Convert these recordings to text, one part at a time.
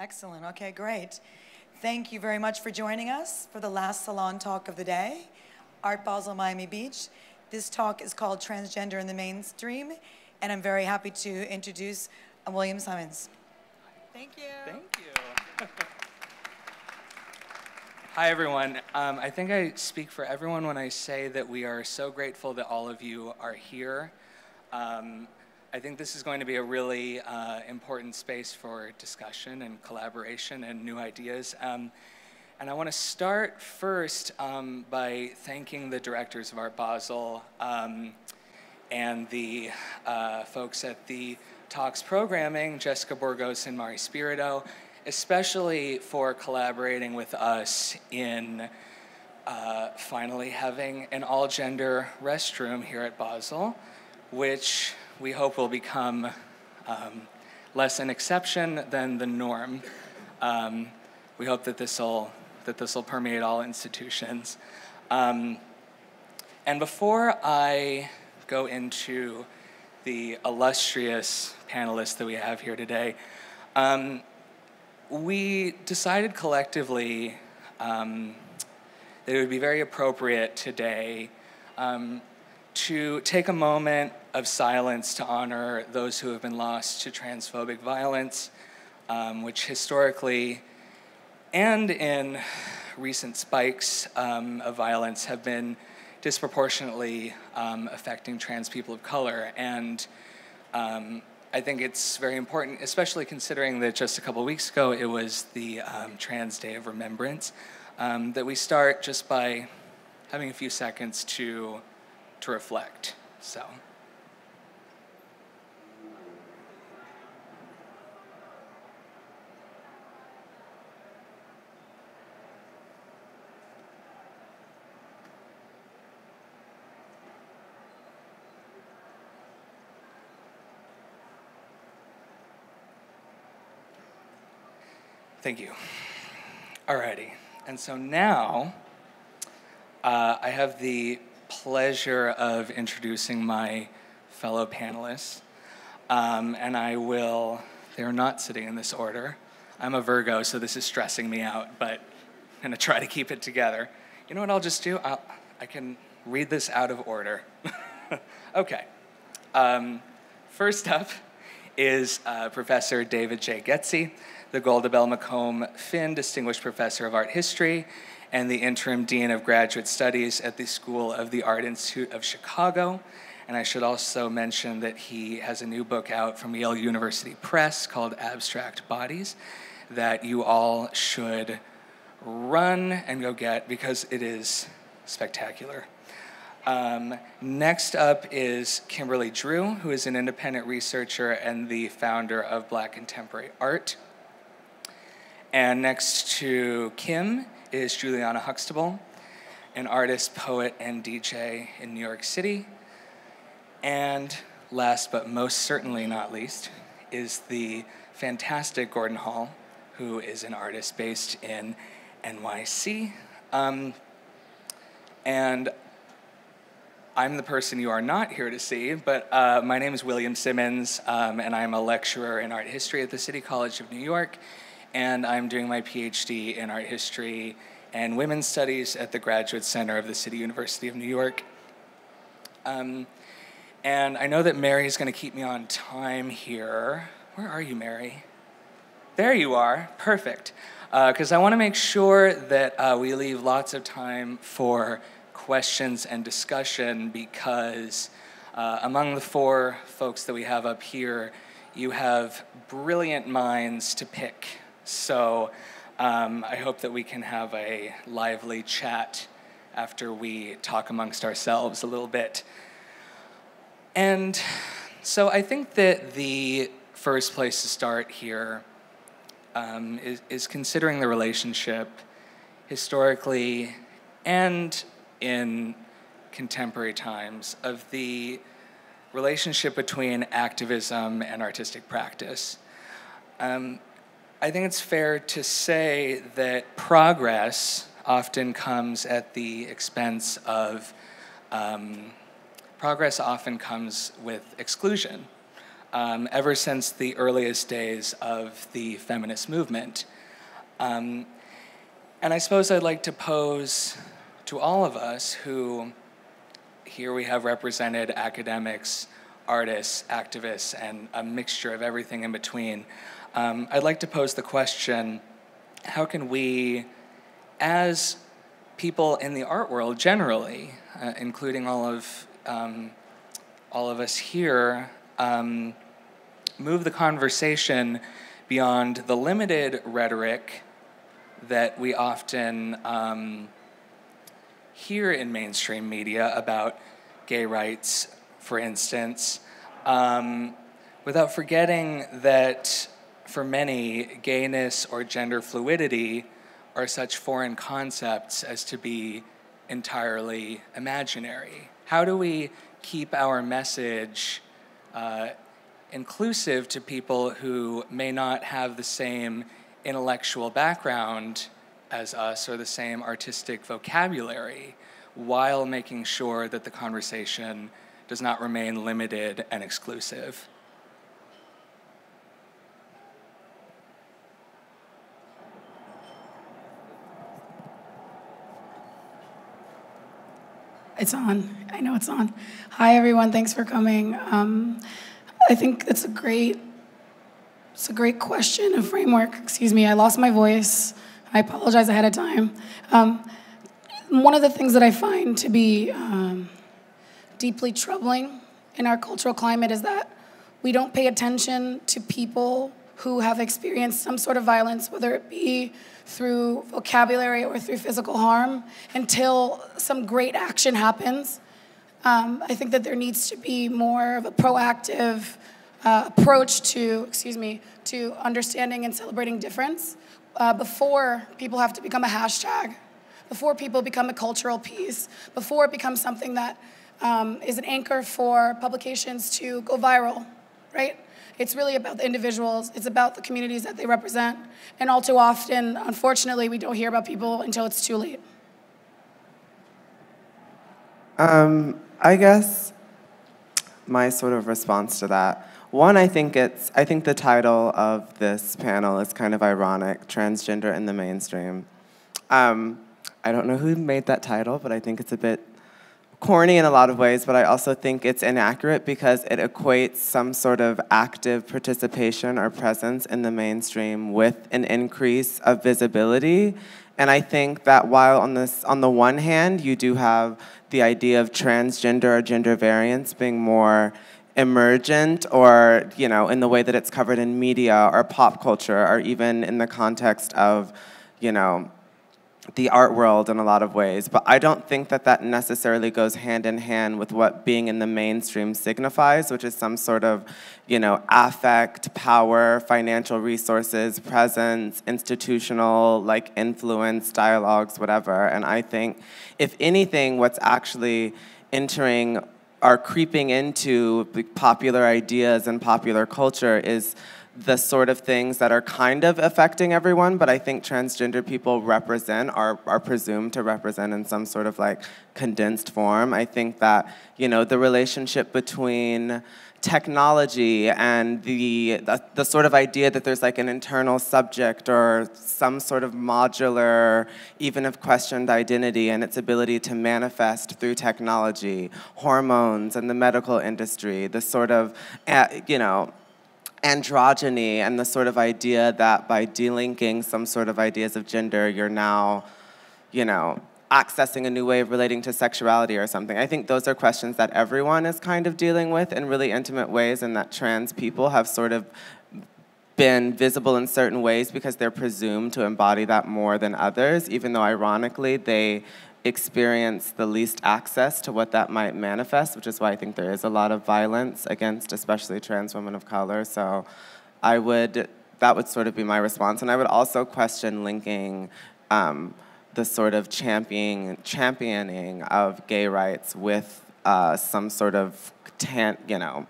Excellent, okay, great. Thank you very much for joining us for the last Salon talk of the day, Art Basel Miami Beach. This talk is called Transgender in the Mainstream, and I'm very happy to introduce William Simmons. Thank you. Thank you. Hi, everyone. I think I speak for everyone when I say that we are so grateful that all of you are here. I think this is going to be a really important space for discussion and collaboration and new ideas. And I want to start first by thanking the directors of Art Basel and the folks at the talks programming, Jessica Borgos and Mari Spirito, especially for collaborating with us in finally having an all-gender restroom here at Basel, which we hope will become less an exception than the norm. We hope that this will permeate all institutions. And before I go into the illustrious panelists that we have here today, we decided collectively that it would be very appropriate today to take a moment of silence to honor those who have been lost to transphobic violence, which historically and in recent spikes of violence have been disproportionately affecting trans people of color. And I think it's very important, especially considering that just a couple weeks ago it was the Trans Day of Remembrance, that we start just by having a few seconds to reflect. So. Thank you. Alrighty, and so now I have the pleasure of introducing my fellow panelists, and they're not sitting in this order. I'm a Virgo, so this is stressing me out, but I'm gonna try to keep it together. You know what I'll just do? I can read this out of order. Okay, first up is Professor David J. Getsy, the Goldabelle Macomb Finn Distinguished Professor of Art History and the Interim Dean of Graduate Studies at the School of the Art Institute of Chicago. And I should also mention that he has a new book out from Yale University Press called Abstract Bodies that you all should run and go get because it is spectacular. Next up is Kimberly Drew, who is an independent researcher and the founder of Black Contemporary Art. And next to Kim is Juliana Huxtable, an artist, poet, and DJ in New York City. And last but most certainly not least is the fantastic Gordon Hall, who is an artist based in NYC. And I'm the person you are not here to see, but my name is William Simmons, and I'm a lecturer in art history at the City College of New York. And I'm doing my PhD in art history and women's studies at the Graduate Center of the City University of New York. And I know that Mary's gonna keep me on time here. Where are you, Mary? There you are, perfect. Because I wanna make sure that we leave lots of time for questions and discussion because among the four folks that we have up here, you have brilliant minds to pick. So I hope that we can have a lively chat after we talk amongst ourselves a little bit. And so I think that the first place to start here is considering the relationship historically and in contemporary times of the relationship between activism and artistic practice. I think it's fair to say that progress often comes at the expense of, progress often comes with exclusion. ever since the earliest days of the feminist movement. And I suppose I'd like to pose to all of us who, here we have represented academics, artists, activists, and a mixture of everything in between. I'd like to pose the question, how can we, as people in the art world generally, including all of us here, move the conversation beyond the limited rhetoric that we often hear in mainstream media about gay rights, for instance, without forgetting that for many, gayness or gender fluidity are such foreign concepts as to be entirely imaginary. How do we keep our message inclusive to people who may not have the same intellectual background as us or the same artistic vocabulary, while making sure that the conversation does not remain limited and exclusive? It's on. I know it's on. Hi, everyone. Thanks for coming. I think it's a great question, a framework. Excuse me. I lost my voice. I apologize ahead of time. One of the things that I find to be deeply troubling in our cultural climate is that we don't pay attention to people who have experienced some sort of violence, whether it be through vocabulary or through physical harm, until some great action happens. I think that there needs to be more of a proactive approach to, to understanding and celebrating difference before people have to become a hashtag, before people become a cultural piece, before it becomes something that is an anchor for publications to go viral, right? It's really about the individuals. It's about the communities that they represent. And all too often, unfortunately, we don't hear about people until it's too late. I guess my sort of response to that. One, I think the title of this panel is kind of ironic, Transgender in the Mainstream. I don't know who made that title, but I think it's a bit corny in a lot of ways, but I also think it's inaccurate because it equates some sort of active participation or presence in the mainstream with an increase of visibility. And I think that while on the one hand, you do have the idea of transgender or gender variance being more emergent or, you know, in the way that it's covered in media or pop culture or even in the context of, you know, the art world in a lot of ways, but I don't think that that necessarily goes hand in hand with what being in the mainstream signifies, which is some sort of, you know, affect, power, financial resources, presence, institutional, like, influence, dialogues, whatever. And I think, if anything, what's actually entering or creeping into popular ideas and popular culture is the sort of things that are kind of affecting everyone, but I think transgender people represent, are presumed to represent in some sort of like condensed form. I think that, you know, the relationship between technology and the sort of idea that there's like an internal subject or some sort of modular, even if questioned, identity and its ability to manifest through technology, hormones and the medical industry, the sort of, you know, androgyny and the sort of idea that by delinking some sort of ideas of gender, you're now, you know, accessing a new way of relating to sexuality or something. I think those are questions that everyone is kind of dealing with in really intimate ways, and that trans people have sort of been visible in certain ways because they're presumed to embody that more than others, even though ironically they experience the least access to what that might manifest, which is why I think there is a lot of violence against especially trans women of color. So I would, that would sort of be my response. And I would also question linking the sort of championing of gay rights with some sort of, you know,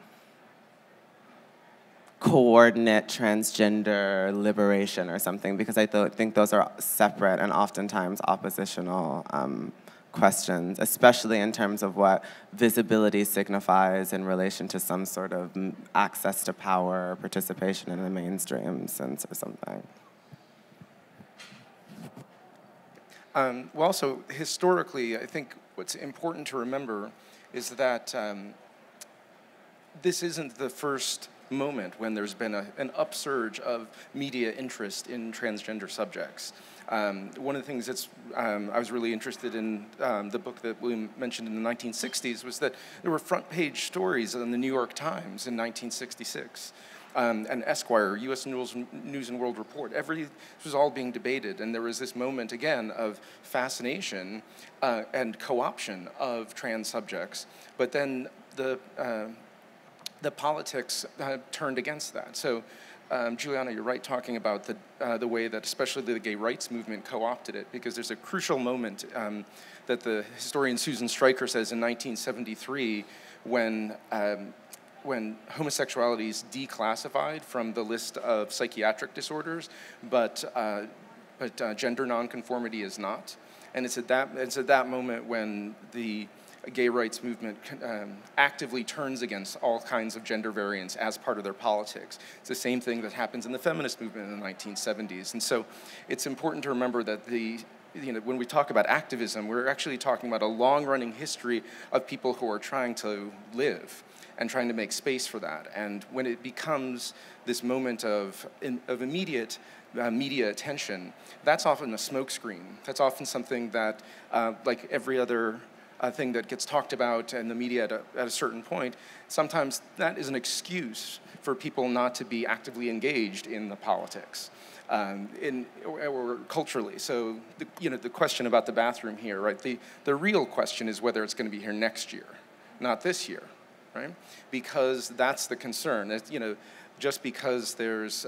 coordinate transgender liberation or something, because I think those are separate and oftentimes oppositional questions, especially in terms of what visibility signifies in relation to some sort of access to power or participation in the mainstream sense or something. Well, also, historically, I think what's important to remember is that this isn't the first moment when there's been an upsurge of media interest in transgender subjects. One of the things that's, I was really interested in the book that William mentioned in the 1960s was that there were front page stories in the New York Times in 1966, and Esquire, U.S. News and World Report. This was all being debated, and there was this moment again of fascination and co-option of trans subjects, but then the politics turned against that. So, Juliana, you're right talking about the way that especially the gay rights movement co-opted it, because there's a crucial moment that the historian Susan Stryker says in 1973 when homosexuality is declassified from the list of psychiatric disorders, but gender nonconformity is not. And it's at that moment when the gay rights movement actively turns against all kinds of gender variance as part of their politics. It's the same thing that happens in the feminist movement in the 1970s. And so it's important to remember that when we talk about activism, we're actually talking about a long-running history of people who are trying to live and trying to make space for that. And when it becomes this moment of immediate media attention, that's often a smokescreen. That's often something that, like every other thing that gets talked about in the media at a certain point, sometimes that is an excuse for people not to be actively engaged in the politics, or culturally. So, the question about the bathroom here, right? The real question is whether it's going to be here next year, not this year, right? Because that's the concern. Just because there's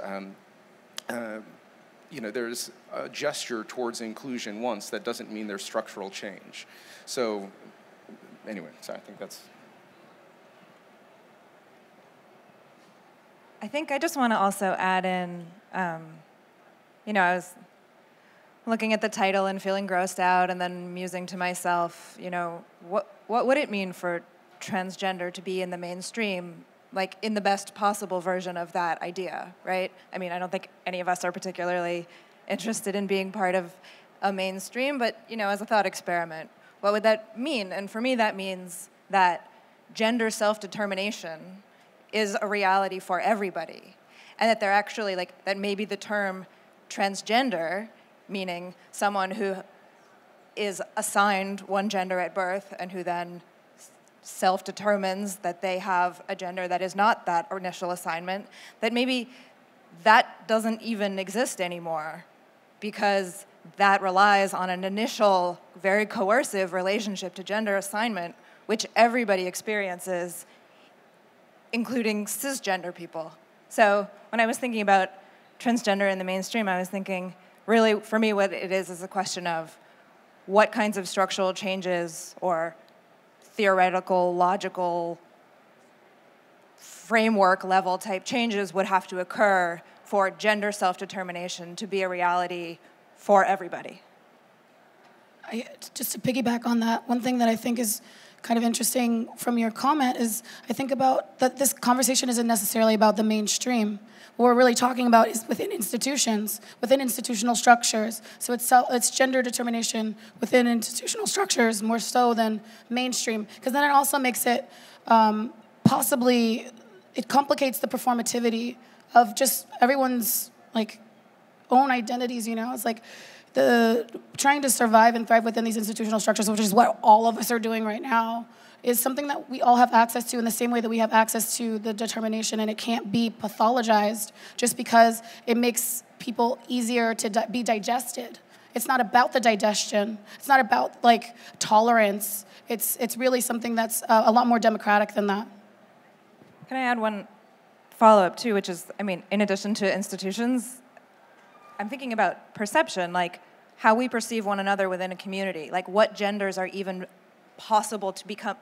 there's a gesture towards inclusion once, that doesn't mean there's structural change. So anyway, so I think that's. I think I just want to also add in, I was looking at the title and feeling grossed out and then musing to myself, what would it mean for transgender to be in the mainstream, like in the best possible version of that idea, right? I mean, I don't think any of us are particularly interested in being part of a mainstream, but as a thought experiment, what would that mean? And for me, that means that gender self-determination is a reality for everybody. And that they're actually, like, that maybe the term transgender, meaning someone who is assigned one gender at birth and who then self-determines that they have a gender that is not that initial assignment, that maybe that doesn't even exist anymore, because that relies on an initial, very coercive relationship to gender assignment, which everybody experiences, including cisgender people. So when I was thinking about transgender in the mainstream, I was thinking, really, for me, what it is a question of what kinds of structural changes or theoretical, logical, framework level type changes would have to occur for gender self-determination to be a reality for everybody. Just to piggyback on that, one thing that I think is kind of interesting from your comment is I think about that this conversation isn't necessarily about the mainstream. What we're really talking about is within institutions, within institutional structures. So it's gender determination within institutional structures more so than mainstream, because then it also makes it possibly, it complicates the performativity of just everyone's own identities, It's like trying to survive and thrive within these institutional structures, which is what all of us are doing right now, is something that we all have access to in the same way that we have access to the determination, and it can't be pathologized just because it makes people easier to be digested. It's not about the digestion. It's not about tolerance. It's really something that's a lot more democratic than that. Can I add one follow-up too, which is, I mean, in addition to institutions, I'm thinking about perception, how we perceive one another within a community, what genders are even possible to become,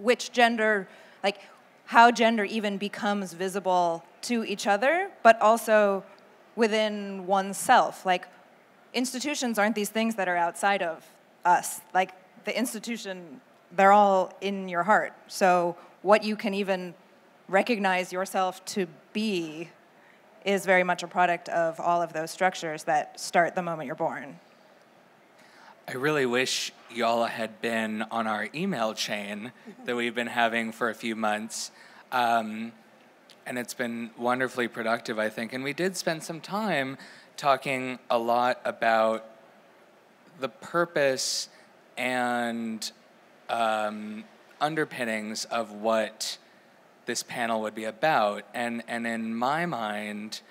which gender, how gender even becomes visible to each other, but also within oneself. Institutions aren't these things that are outside of us. Like, the institution, they're all in your heart. So what you can even recognize yourself to be is very much a product of all of those structures that start the moment you're born. I really wish y'all had been on our email chain that we've been having for a few months. And it's been wonderfully productive, I think. And we did spend some time talking a lot about the purpose and underpinnings of what this panel would be about. And in my mind,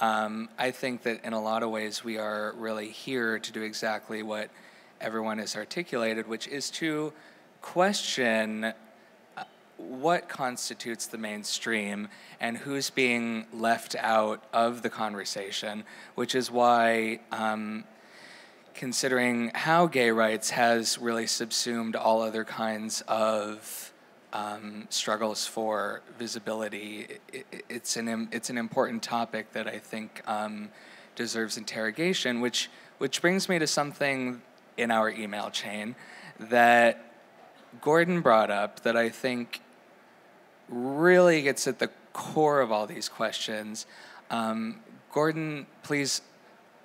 I think that in a lot of ways we are really here to do exactly what everyone has articulated, which is to question what constitutes the mainstream and who's being left out of the conversation, which is why considering how gay rights has really subsumed all other kinds of struggles for visibility, it's an important topic that I think deserves interrogation, which brings me to something in our email chain that Gordon brought up that I think really gets at the core of all these questions. Gordon, please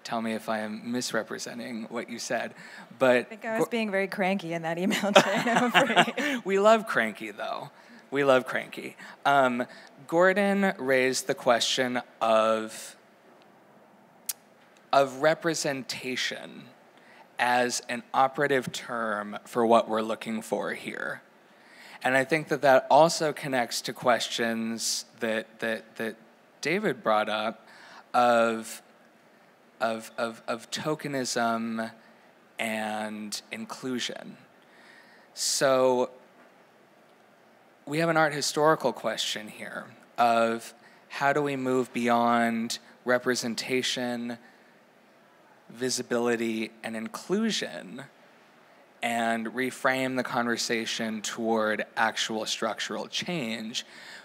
tell me if I am misrepresenting what you said, but I think I was being very cranky in that email chain, I'm afraid. We love cranky, though. We love cranky. Gordon raised the question of representation as an operative term for what we're looking for here. And I think that that also connects to questions that David brought up of tokenism and inclusion. So we have an art historical question here of how do we move beyond representation, visibility, and inclusion, and reframe the conversation toward actual structural change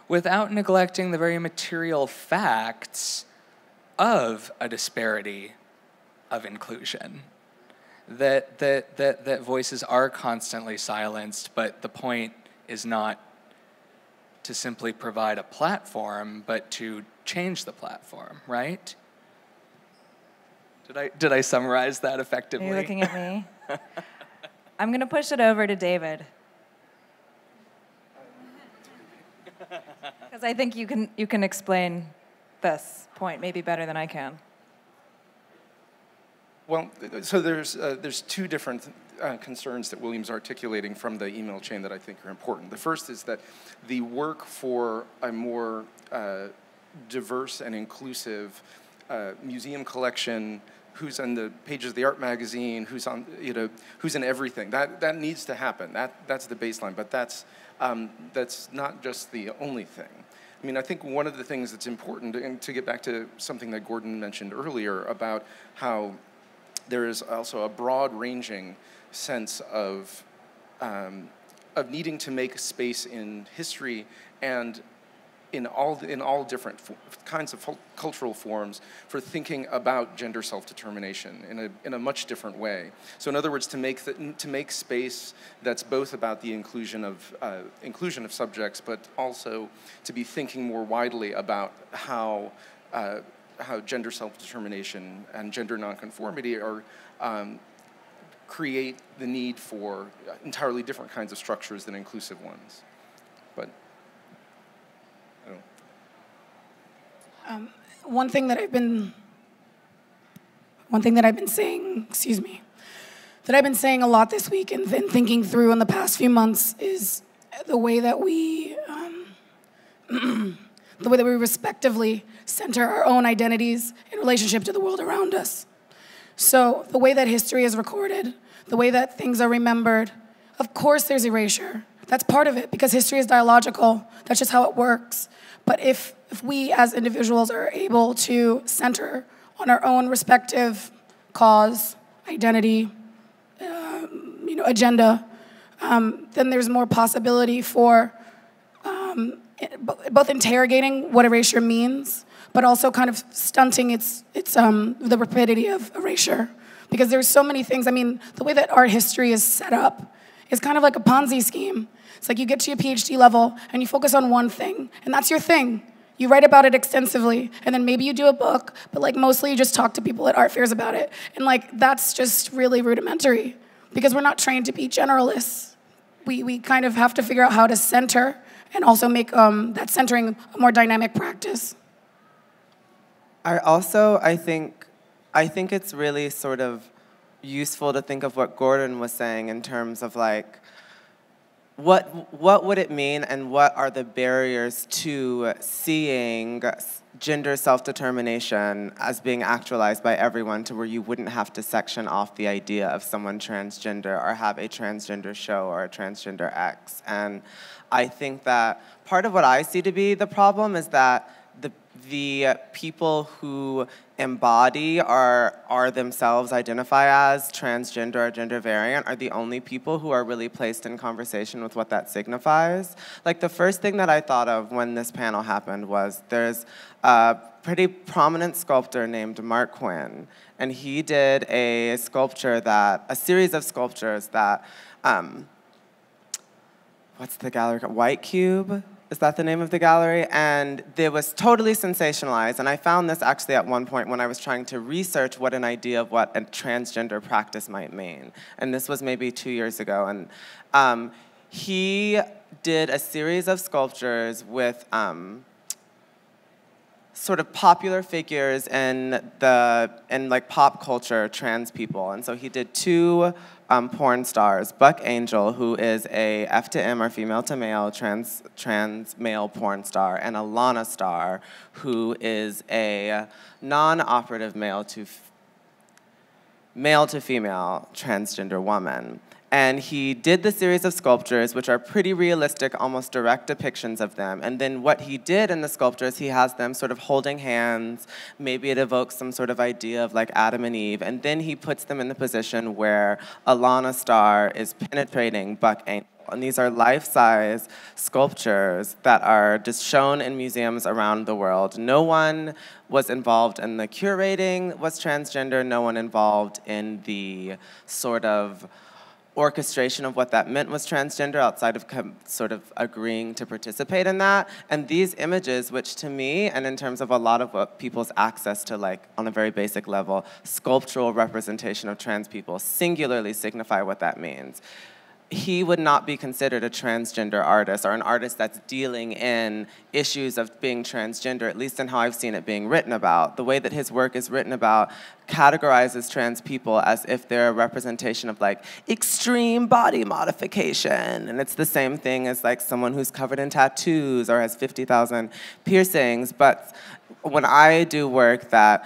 without neglecting the very material facts of a disparity of inclusion that voices are constantly silenced, but the point is not to simply provide a platform, but to change the platform, right? Did I summarize that effectively? Are you looking at me? I'm gonna push it over to David. Because I think you can explain this point maybe better than I can. Well, so there's two different concerns that William's articulating from the email chain that I think are important. The first is that the work for a more diverse and inclusive museum collection, who's on the pages of the art magazine, who's on, who's in everything. That needs to happen. That's the baseline. But that's not just the only thing. I mean, I think one of the things that's important, and to get back to something that Gordon mentioned earlier about how there is also a broad-ranging sense of needing to make space in history and in all different kinds of cultural forms for thinking about gender self-determination in a much different way. So in other words, to make space that's both about the inclusion of subjects, but also to be thinking more widely about how gender self-determination and gender nonconformity are create the need for entirely different kinds of structures than inclusive ones. But One thing that I've been saying a lot this week and then thinking through in the past few months is the way that we, respectively center our own identities in relationship to the world around us. So the way that history is recorded, the way that things are remembered, of course there's erasure. That's part of it, because history is dialogical. That's just how it works. But if we as individuals are able to center on our own respective cause, identity, agenda, then there's more possibility for both interrogating what erasure means, but also kind of stunting the rapidity of erasure because there's so many things. I mean, the way that art history is set up is kind of like a Ponzi scheme. It's like you get to your PhD level and you focus on one thing, and that's your thing. You write about it extensively, and then maybe you do a book, but like mostly you just talk to people at art fairs about it. And like that's just really rudimentary because we're not trained to be generalists. We kind of have to figure out how to center and also make that centering a more dynamic practice. I think it's really sort of useful to think of what Gordon was saying in terms of like, what would it mean and what are the barriers to seeing gender self-determination as being actualized by everyone to where you wouldn't have to section off the idea of someone transgender or have a transgender show or a transgender X. And I think that part of what I see to be the problem is that the people who embody or themselves identify as transgender or gender variant are the only people who are really placed in conversation with what that signifies. Like the first thing that I thought of when this panel happened was there's a pretty prominent sculptor named Mark Quinn, and he did a sculpture that, a series of sculptures that, what's the gallery, White Cube? Is that the name of the gallery? And it was totally sensationalized. And I found this actually at one point when I was trying to research what an idea of what a transgender practice might mean. And this was maybe 2 years ago. And he did a series of sculptures with sort of popular figures in like pop culture, trans people. And so he did two porn stars, Buck Angel, who is a F to M or female to male trans male porn star, and Alana Starr, who is a non-operative male to female transgender woman. And he did the series of sculptures, which are pretty realistic, almost direct depictions of them. And then what he did in the sculptures, he has them sort of holding hands. Maybe it evokes some sort of idea of like Adam and Eve. And then he puts them in the position where Alana Starr is penetrating Buck Angel. And these are life-size sculptures that are just shown in museums around the world. No one was involved in the curating, was transgender. No one involved in the sort of orchestration of what that meant was transgender outside of sort of agreeing to participate in that. And these images, which to me, and in terms of a lot of what people's access to, like, on a very basic level, sculptural representation of trans people singularly signify what that means. He would not be considered a transgender artist or an artist that's dealing in issues of being transgender, at least in how I've seen it being written about. The way that his work is written about categorizes trans people as if they're a representation of like extreme body modification. And it's the same thing as like someone who's covered in tattoos or has 50,000 piercings. But when I do work that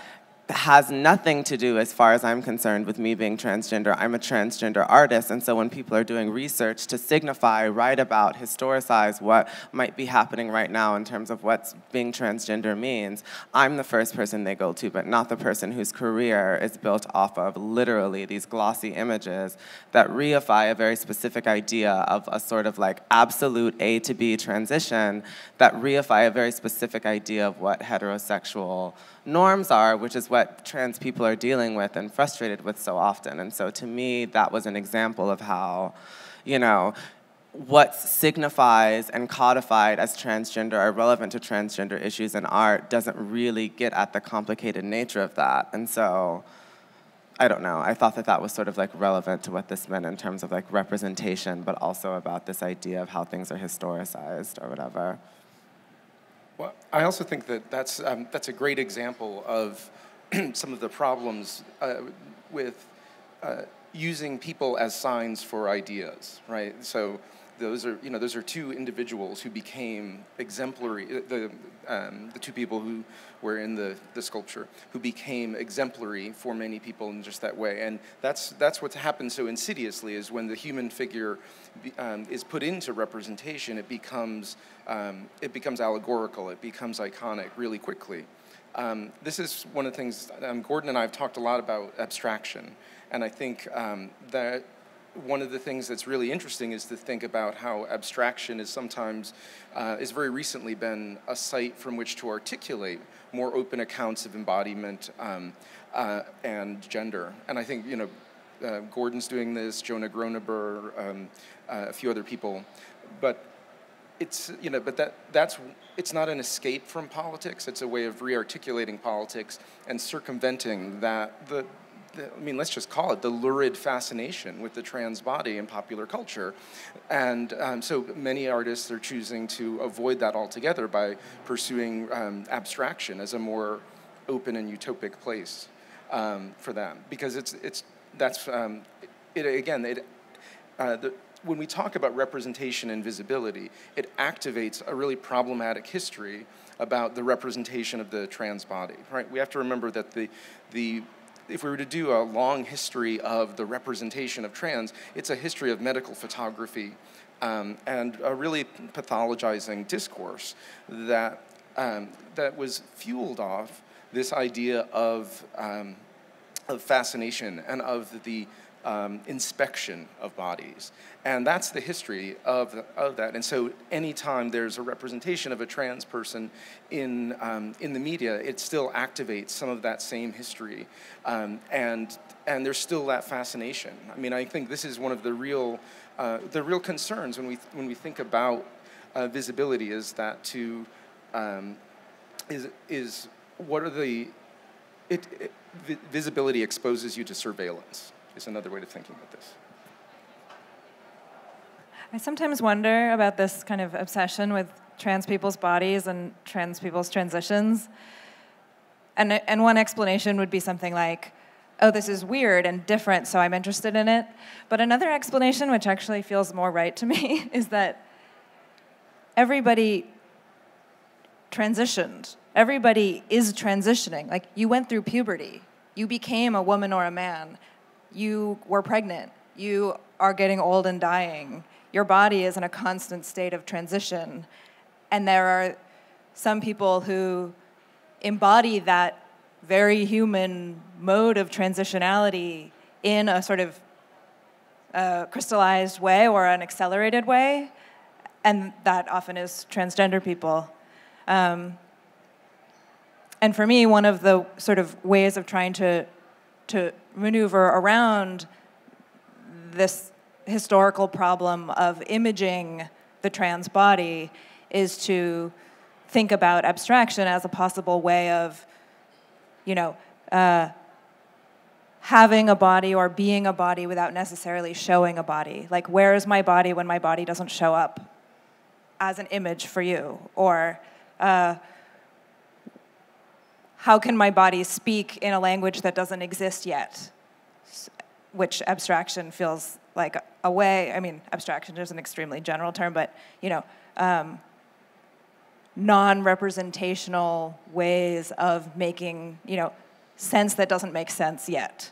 has nothing to do, as far as I'm concerned, with me being transgender. I'm a transgender artist, and so when people are doing research to signify, write about, historicize what might be happening right now in terms of what being transgender means, I'm the first person they go to, but not the person whose career is built off of literally these glossy images that reify a very specific idea of a sort of like absolute A to B transition, that reify a very specific idea of what heterosexual norms are, which is what trans people are dealing with and frustrated with so often. And so to me, that was an example of how, you know, what signifies and codified as transgender or relevant to transgender issues in art doesn't really get at the complicated nature of that. And so, I don't know, I thought that that was sort of like relevant to what this meant in terms of like representation, but also about this idea of how things are historicized or whatever. Well, I also think that that's a great example of some of the problems with using people as signs for ideas, right? So those are, you know, those are two individuals who became exemplary. The two people who were in the sculpture who became exemplary for many people in just that way, and that's what's happened so insidiously is when the human figure is put into representation, it becomes allegorical, it becomes iconic really quickly. This is one of the things Gordon and I have talked a lot about abstraction, and I think that one of the things that's really interesting is to think about how abstraction is sometimes, is very recently been a site from which to articulate more open accounts of embodiment, and gender. And I think, you know, Gordon's doing this, Jonah Groneberg, a few other people, but it's, you know, but it's not an escape from politics. It's a way of rearticulating politics and circumventing that I mean, let's just call it the lurid fascination with the trans body in popular culture. And so many artists are choosing to avoid that altogether by pursuing abstraction as a more open and utopic place for them. Because when we talk about representation and visibility, it activates a really problematic history about the representation of the trans body, right? We have to remember that if we were to do a long history of the representation of trans, it's a history of medical photography and a really pathologizing discourse that, that was fueled off this idea of fascination and of the inspection of bodies. And that's the history of that. And so anytime there's a representation of a trans person in the media, it still activates some of that same history. And there's still that fascination. I mean, I think this is one of the real concerns when we think about visibility is that what are the, visibility exposes you to surveillance. It's another way of thinking about this. I sometimes wonder about this kind of obsession with trans people's bodies and trans people's transitions. And one explanation would be something like, oh, this is weird and different, so I'm interested in it. But another explanation, which actually feels more right to me, is that everybody transitioned. Everybody is transitioning. Like, you went through puberty. You became a woman or a man. You were pregnant, you are getting old and dying. Your body is in a constant state of transition. And there are some people who embody that very human mode of transitionality in a sort of crystallized way or an accelerated way. And that often is transgender people. And for me, one of the sort of ways of trying to maneuver around this historical problem of imaging the trans body is to think about abstraction as a possible way of, you know, having a body or being a body without necessarily showing a body. Like, where is my body when my body doesn't show up as an image for you? Or how can my body speak in a language that doesn't exist yet? Which abstraction feels like a way, I mean, abstraction is an extremely general term, but, you know, non-representational ways of making, you know, sense that doesn't make sense yet.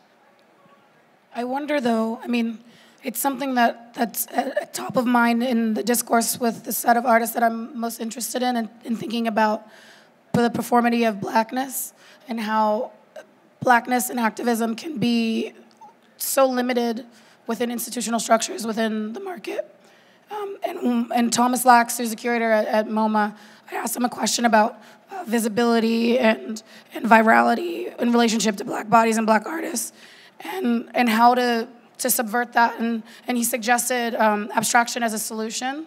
I wonder though, I mean, it's something that's at top of mind in the discourse with the set of artists that I'm most interested in and thinking about the performity of blackness and how blackness and activism can be so limited within institutional structures within the market. And Thomas Lax, who's a curator at MoMA, I asked him a question about visibility and virality in relationship to black bodies and black artists and how to subvert that. And he suggested abstraction as a solution.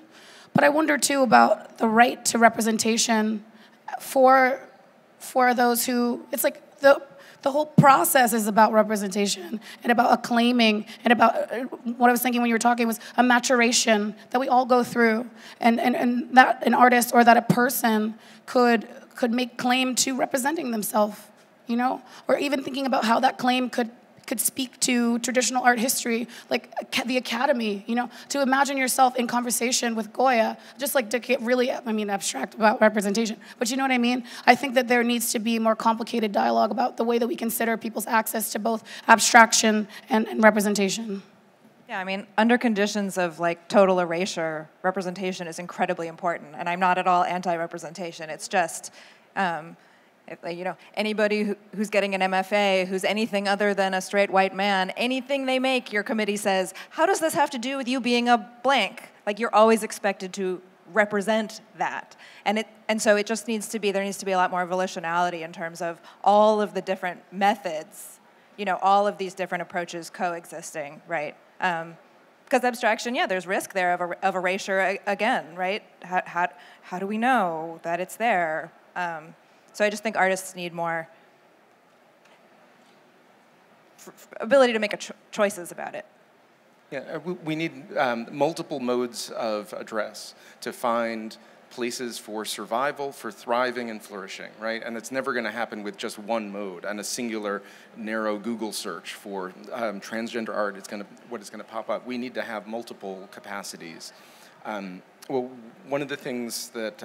But I wonder too about the right to representation for those who, it's like the whole process is about representation and about acclaiming and about, what I was thinking when you were talking was a maturation that we all go through and that an artist or that a person could make claim to representing themselves, you know? Or even thinking about how that claim could speak to traditional art history, like the Academy, you know, to imagine yourself in conversation with Goya, just like to get really, I mean, abstract about representation, but you know what I mean? I think that there needs to be more complicated dialogue about the way that we consider people's access to both abstraction and representation. Yeah, I mean, under conditions of like total erasure, representation is incredibly important, and I'm not at all anti-representation, it's just, you know, anybody who's getting an MFA, who's anything other than a straight white man, anything they make, your committee says, how does this have to do with you being a blank? Like, you're always expected to represent that. And so it just needs to be, there needs to be a lot more volitionality in terms of all of the different methods, you know, all of these different approaches coexisting, right? Because abstraction, yeah, there's risk there of erasure again, right? How do we know that it's there? So I just think artists need more ability to make choices about it. Yeah, we need multiple modes of address to find places for survival, for thriving and flourishing, right? And it's never gonna happen with just one mode and a singular narrow Google search for transgender art. It's gonna, what is gonna pop up. We need to have multiple capacities. Well, one of the things that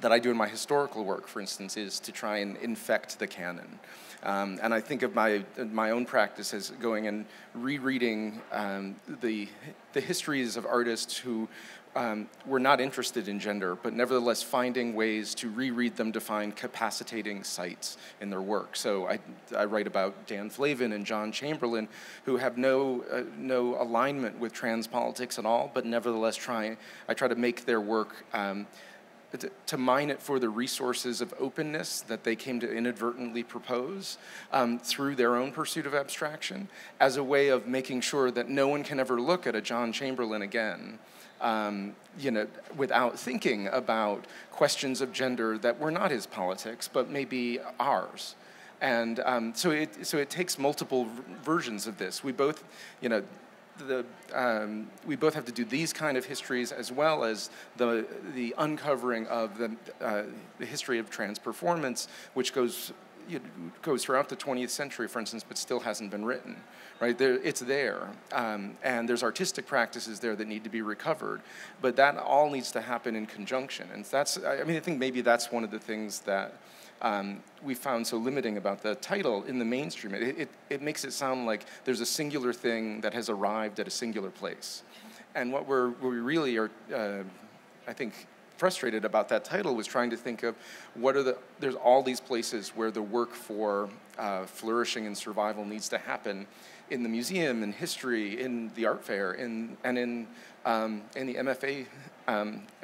that I do in my historical work, for instance, is to try and infect the canon. And I think of my own practice as going and rereading the histories of artists who were not interested in gender, but nevertheless finding ways to reread them to find capacitating sites in their work. So I write about Dan Flavin and John Chamberlain, who have no alignment with trans politics at all, but nevertheless I try to make their work to mine it for the resources of openness that they came to inadvertently propose through their own pursuit of abstraction as a way of making sure that no one can ever look at a John Chamberlain again, you know, without thinking about questions of gender that were not his politics, but maybe ours. And so it takes multiple versions of this. We both, you know, we both have to do these kind of histories as well as the uncovering of the history of trans performance, which goes throughout the 20th century, for instance, but still hasn't been written, right? It's there, and there's artistic practices there that need to be recovered, but that all needs to happen in conjunction. And that's, I mean, I think maybe that's one of the things that we found so limiting about the title in the mainstream. It makes it sound like there's a singular thing that has arrived at a singular place. And what we really are, I think, frustrated about that title was trying to think of what are the, there's all these places where the work for flourishing and survival needs to happen in the museum, in history, in the art fair, in the MFA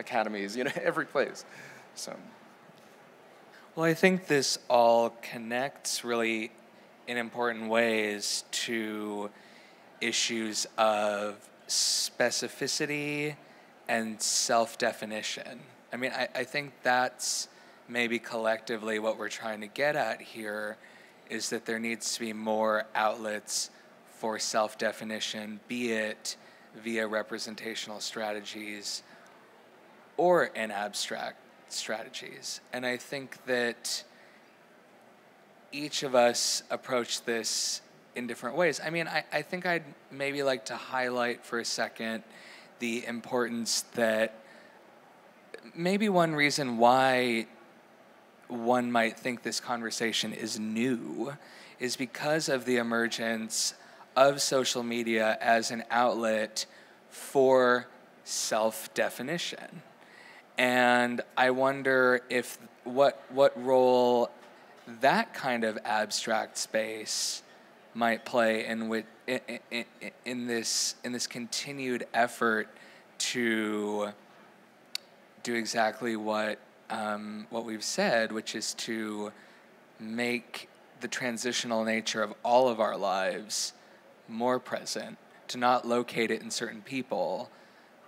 academies, you know, every place, so. Well, I think this all connects really in important ways to issues of specificity and self-definition. I mean, I think that's maybe collectively what we're trying to get at here, is that there needs to be more outlets for self-definition, be it via representational strategies or in abstract strategies. And I think that each of us approach this in different ways. I mean, I think I'd maybe like to highlight for a second the importance that maybe one reason why one might think this conversation is new is because of the emergence of social media as an outlet for self-definition. And I wonder if what role that kind of abstract space might play in this continued effort to do exactly what we've said, which is to make the transitional nature of all of our lives more present, to not locate it in certain people,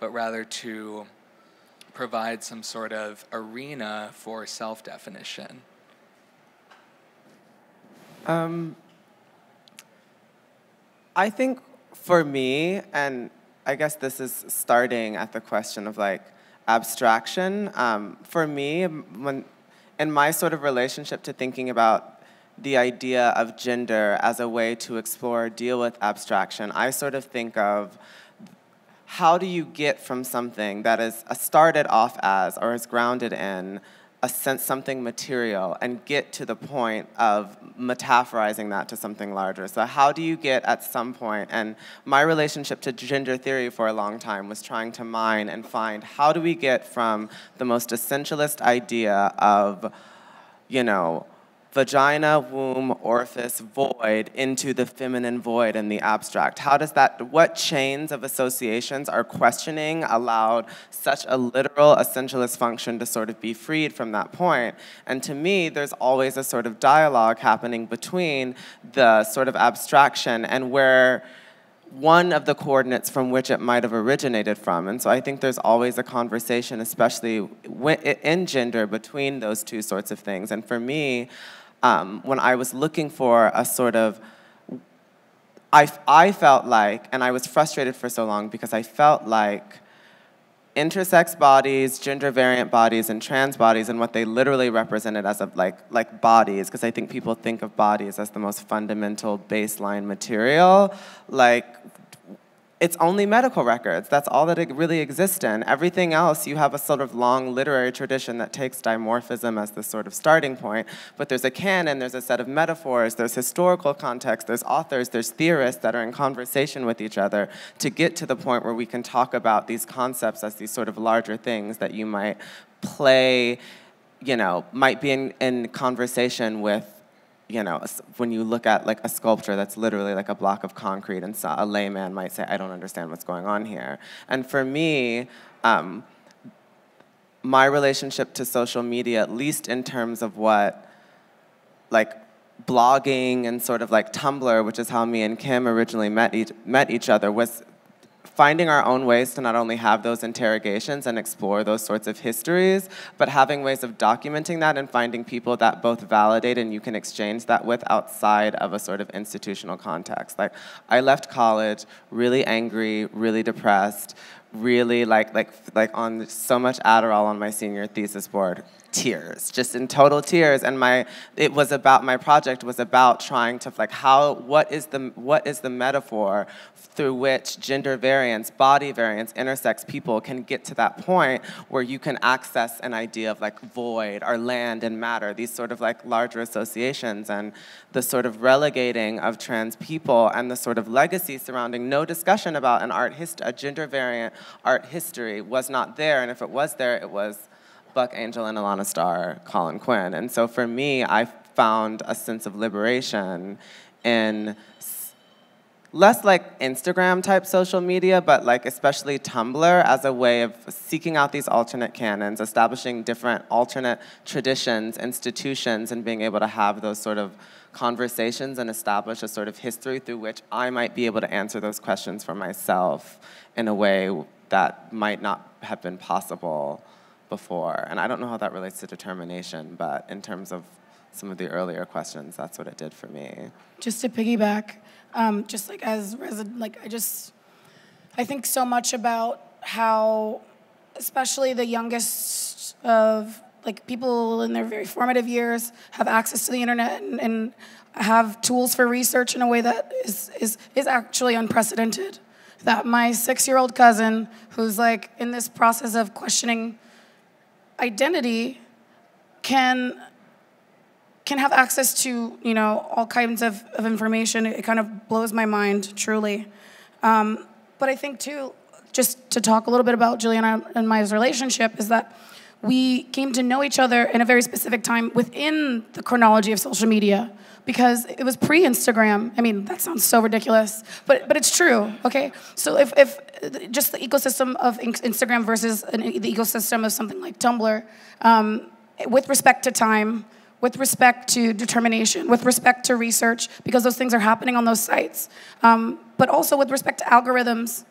but rather to provide some sort of arena for self-definition. I think for me, and I guess this is starting at the question of like abstraction, for me, in my sort of relationship to thinking about the idea of gender as a way to explore, deal with abstraction, I sort of think of how do you get from something that is started off as or is grounded in a sense, something material, and get to the point of metaphorizing that to something larger? So how do you get at some point, and my relationship to gender theory for a long time was trying to mine and find how do we get from the most essentialist idea of, you know, vagina, womb, orifice, void, into the feminine void in the abstract. How does that, what chains of associations are questioning allowed such a literal essentialist function to sort of be freed from that point? And to me, there's always a sort of dialogue happening between the sort of abstraction and where one of the coordinates from which it might have originated from. And so I think there's always a conversation, especially in gender, between those two sorts of things. And for me, when I was looking for a sort of, I felt like, and I was frustrated for so long because I felt like intersex bodies, gender variant bodies, and trans bodies, and what they literally represented as of like bodies, because I think people think of bodies as the most fundamental baseline material. Like, it's only medical records. That's all that it really exists in. Everything else, you have a sort of long literary tradition that takes dimorphism as the sort of starting point, but there's a canon, there's a set of metaphors, there's historical context, there's authors, there's theorists that are in conversation with each other to get to the point where we can talk about these concepts as these sort of larger things that you might play, you know, might be in conversation with, you know, when you look at like a sculpture that's literally like a block of concrete, and a layman might say, I don't understand what's going on here. And for me, my relationship to social media, at least in terms of what, like, blogging and sort of like Tumblr, which is how me and Kim originally met each other, was finding our own ways to not only have those interrogations and explore those sorts of histories, but having ways of documenting that and finding people that both validate and you can exchange that with outside of a sort of institutional context. Like, I left college really angry, really depressed, really like on so much Adderall on my senior thesis board. Tears, just in total tears, and my project was about trying to like what is the metaphor through which gender variance, body variance, intersex people can get to that point where you can access an idea of like void or land and matter, these sort of like larger associations, and the sort of relegating of trans people and the sort of legacy surrounding no discussion about an a gender variant art history was not there, and if it was there, it was Buck Angel and Alana Starr, Colin Quinn. And so for me, I found a sense of liberation in less like Instagram type social media, but like especially Tumblr as a way of seeking out these alternate canons, establishing different alternate traditions, institutions, and being able to have those sort of conversations and establish a sort of history through which I might be able to answer those questions for myself in a way that might not have been possible before. And I don't know how that relates to determination, but in terms of some of the earlier questions, that's what it did for me. Just to piggyback, just like as resident, like I think so much about how, especially the youngest of like people in their very formative years have access to the internet and have tools for research in a way that is actually unprecedented. That my 6-year-old cousin, who's like in this process of questioning identity, can have access to, you know, all kinds of information. It kind of blows my mind, truly. But I think too, just to talk a little bit about Juliana and my relationship, is that we came to know each other in a very specific time within the chronology of social media, because it was pre-Instagram. I mean, that sounds so ridiculous, but it's true, okay? So if just the ecosystem of Instagram versus the ecosystem of something like Tumblr, with respect to time, with respect to determination, with respect to research, because those things are happening on those sites, but also with respect to algorithms,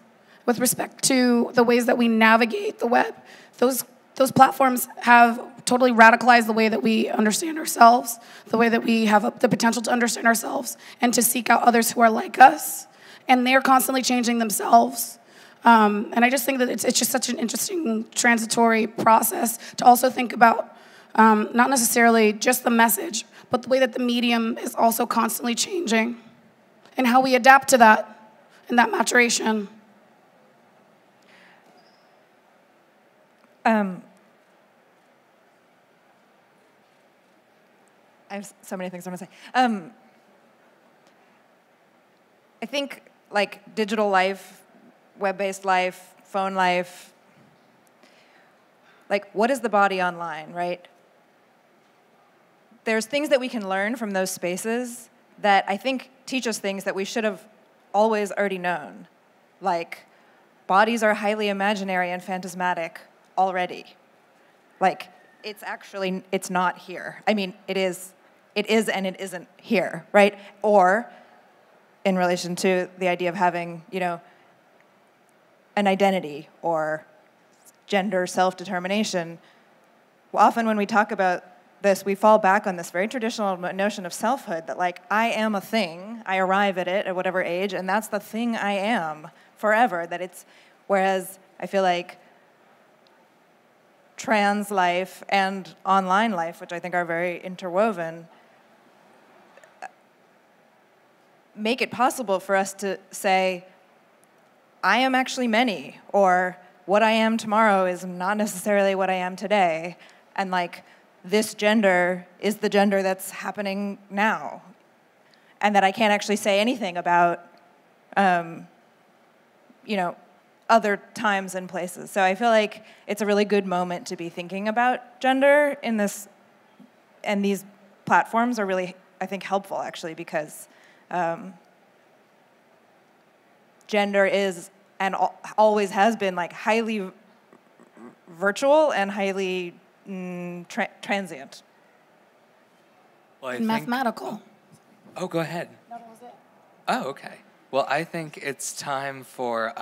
with respect to the ways that we navigate the web, those platforms have totally radicalized the way that we understand ourselves, the way that we have the potential to understand ourselves and to seek out others who are like us. And they're constantly changing themselves. And I just think that it's just such an interesting transitory process to also think about not necessarily just the message, but the way that the medium is also constantly changing and how we adapt to that and that maturation. I have so many things I want to say. I think like digital life, web-based life, phone life, like what is the body online, right? there's things that we can learn from those spaces that I think teach us things that we should have always already known, like bodies are highly imaginary and phantasmatic already. Like, it's not here. I mean, it is and it isn't here, right? Or in relation to the idea of having, you know, an identity or gender self-determination, often when we talk about this, we fall back on this very traditional notion of selfhood that, like, I am a thing, I arrive at it at whatever age, and that's the thing I am forever. That it's, whereas I feel like trans life and online life, which I think are very interwoven, make it possible for us to say, I am actually many, or what I am tomorrow is not necessarily what I am today, and like, this gender is the gender that's happening now, and that I can't actually say anything about, you know, other times and places. So I feel like it's a really good moment to be thinking about gender in this, and these platforms are really, I think, helpful actually, because gender is and always has been like highly virtual and highly transient. Well, I mathematical. Oh, go ahead. That was it. Oh, okay. Well, I think it's time for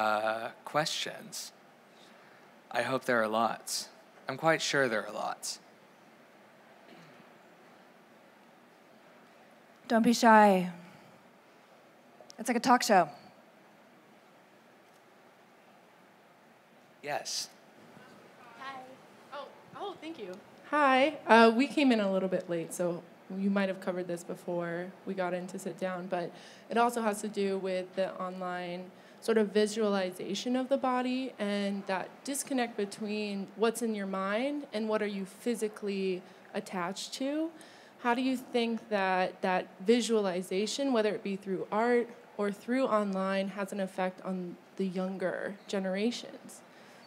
questions. I hope there are lots. I'm quite sure there are lots. Don't be shy. It's like a talk show. Yes. Oh, thank you. Hi. We came in a little bit late, so you might have covered this before we got in to sit down, but it also has to do with the online sort of visualization of the body and that disconnect between what's in your mind and what are you physically attached to. How do you think that that visualization, whether it be through art or through online, has an effect on the younger generations?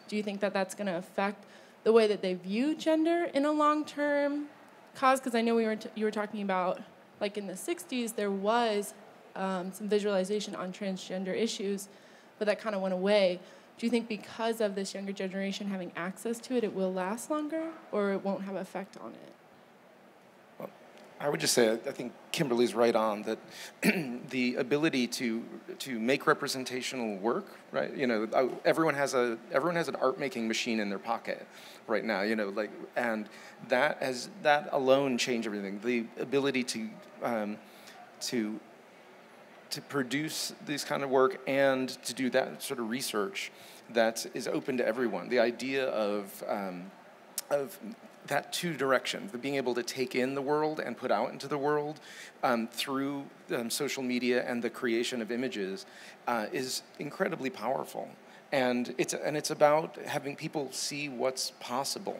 Do you think that that's going to affect the way that they view gender in a long-term cause? Because I know you were talking about, like, in the 60s, there was some visualization on transgender issues, but that kind of went away. Do you think because of this younger generation having access to it, it will last longer, or it won't have an effect on it? Well, I would just say, I think Kimberly's right on that the ability to make representational work, right? You know, everyone has an art-making machine in their pocket right now, you know, like, and that alone changed everything. The ability to produce this kind of work and to do that sort of research that is open to everyone. The idea of that two directions, the being able to take in the world and put out into the world through social media and the creation of images is incredibly powerful. And it's about having people see what's possible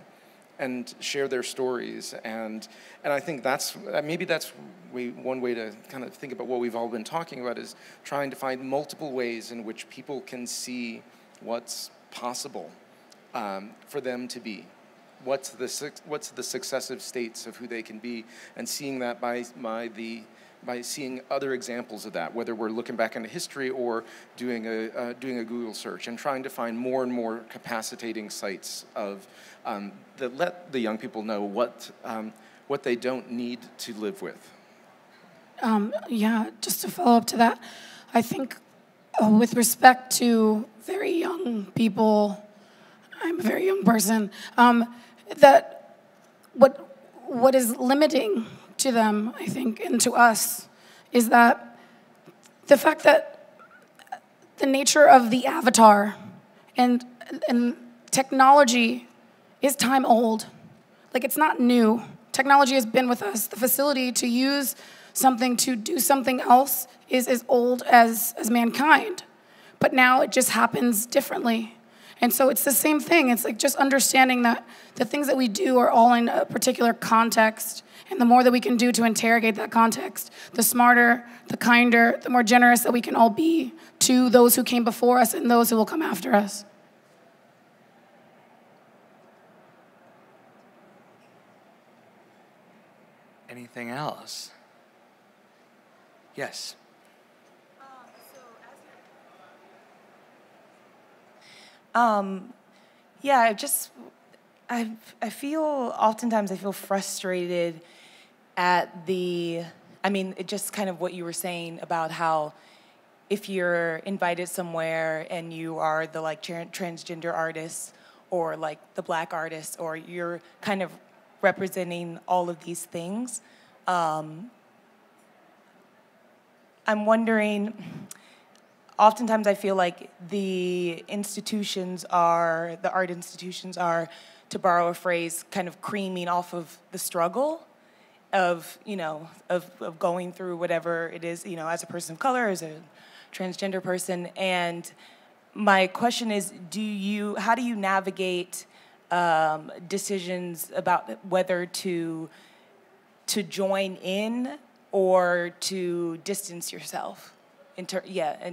and share their stories. And I think that's, maybe that's one way to kind of think about what we've all been talking about, is trying to find multiple ways in which people can see what's possible for them to be. What's the successive states of who they can be, and seeing that by seeing other examples of that, whether we're looking back into history or doing a Google search, and trying to find more and more capacitating sites of that let the young people know what they don't need to live with. Yeah, just to follow up to that, I think with respect to very young people. I'm a very young person, that what is limiting to them, I think, and to us, is that the fact that the nature of the avatar and technology is time old. Like, it's not new. Technology has been with us. The facility to use something to do something else is as old as mankind. But now it just happens differently. And so it's the same thing. It's like just understanding that the things that we do are all in a particular context. And the more that we can do to interrogate that context, the smarter, the kinder, the more generous that we can all be to those who came before us and those who will come after us. anything else. Yes. Yeah, I feel oftentimes I feel frustrated at the, just kind of what you were saying about how if you're invited somewhere and you are the like transgender artist or like the Black artist or you're kind of representing all of these things, I'm wondering. Oftentimes I feel like the institutions are, the art institutions are, to borrow a phrase, kind of creaming off of the struggle of, of going through whatever it is, as a person of color, as a transgender person. And my question is, how do you navigate decisions about whether to join in or to distance yourself? In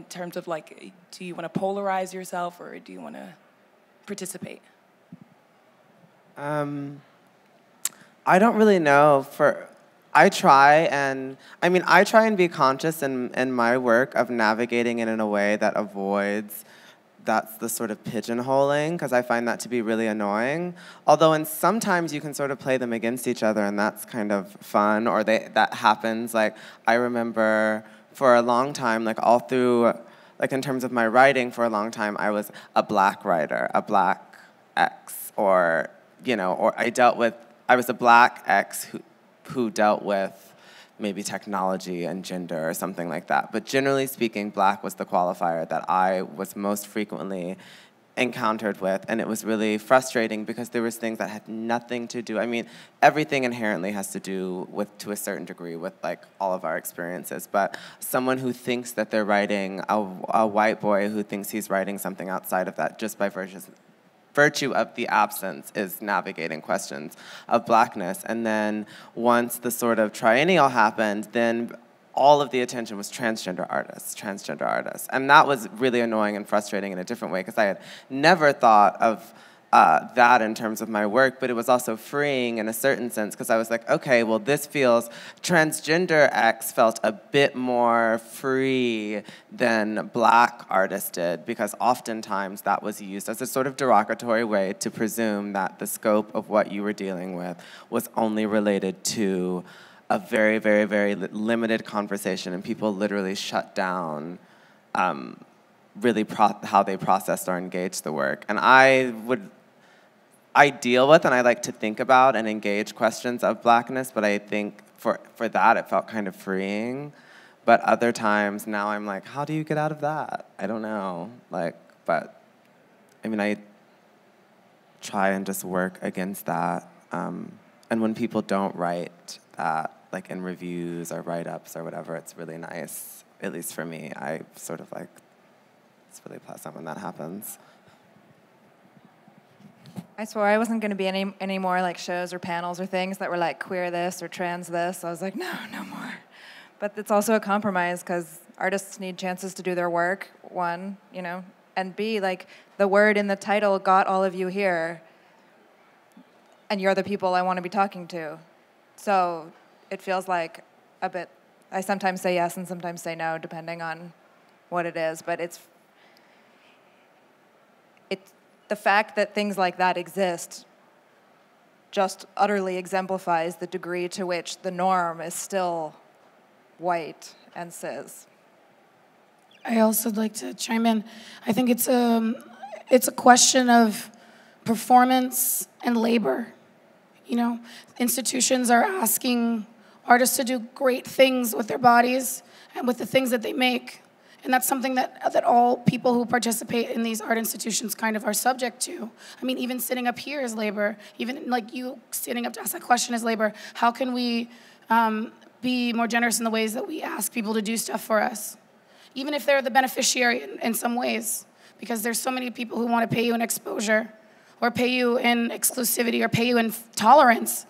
terms of like, do you want to polarize yourself or do you want to participate? I don't really know. I try and be conscious in my work of navigating it in a way that avoids the sort of pigeonholing, because I find that to be really annoying. Although, and sometimes you can sort of play them against each other, and that's kind of fun, or that happens. Like, I remember, for a long time, in terms of my writing, for a long time, I was a Black writer, a Black ex, or, I was a Black ex who dealt with maybe technology and gender or something like that. But generally speaking, Black was the qualifier that I was most frequently encountered with, and it was really frustrating because there was things that had nothing to do. I mean, everything inherently has to do with, to a certain degree, with like all of our experiences, but someone who thinks that they're writing, a white boy who thinks he's writing something outside of that just by virtue of the absence is navigating questions of Blackness. And then once the sort of triennial happened, then all of the attention was transgender artists. And that was really annoying and frustrating in a different way, because I had never thought of that in terms of my work, but it was also freeing in a certain sense, because I was like, okay, well, this feels, transgender X felt a bit more free than Black artists did, because oftentimes that was used as a sort of derogatory way to presume that the scope of what you were dealing with was only related to a very, very, very limited conversation, and people literally shut down really how they processed or engaged the work. And I deal with and I like to think about and engage questions of Blackness, but I think for that it felt kind of freeing. But other times now I'm like, how do you get out of that? I don't know, but I mean, I try and just work against that. And when people don't write that, like in reviews or write-ups or whatever, it's really nice. At least for me, I sort of like, it's really pleasant when that happens. I swore I wasn't going to be any more like shows or panels or things that were like queer this or trans this. I was like, no, no more. But it's also a compromise, because artists need chances to do their work, one, and B, like the word in the title got all of you here, and you're the people I want to be talking to. So it feels like a bit, I sometimes say yes and sometimes say no, depending on what it is. But it's the fact that things like that exist just utterly exemplifies the degree to which the norm is still white and cis. I also would like to chime in. I think it's a question of performance and labor. Institutions are asking artists to do great things with their bodies and with the things that they make. And that's something that all people who participate in these art institutions kind of are subject to. I mean, even sitting up here is labor. Even like you standing up to ask that question is labor. How can we be more generous in the ways that we ask people to do stuff for us? Even if they're the beneficiary in some ways, because there's so many people who want to pay you an exposure, or pay you in exclusivity, or pay you in tolerance,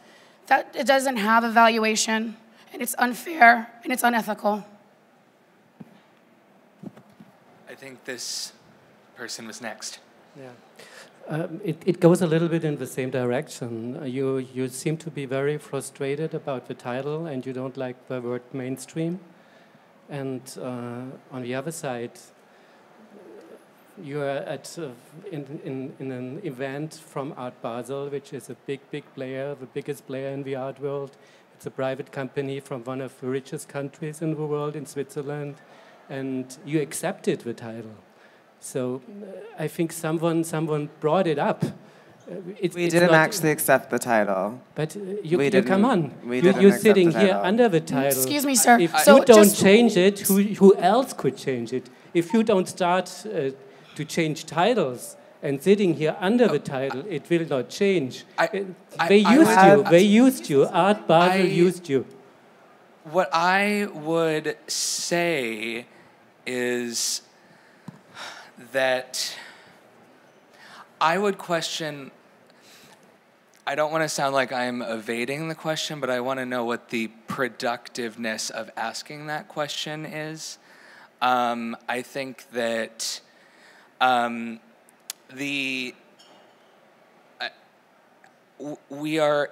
that it doesn't have a valuation, and it's unfair, and it's unethical. I think this person was next. Yeah. It goes a little bit in the same direction. You seem to be very frustrated about the title, and you don't like the word mainstream. And on the other side, you are at in an event from Art Basel, which is a big player, the biggest player in the art world. It's a private company from one of the richest countries in the world, in Switzerland, and you accepted the title. So I think someone brought it up. We didn't actually accept the title. But you come on. You're sitting here under the title. Excuse me, sir. If you don't change it, who else could change it? If you don't start to change titles and sitting here under the title, it will not change. They used you. Art Basel used you. What I would say is that I would question, I don't want to sound like I'm evading the question, but I want to know what the productiveness of asking that question is. I think that we are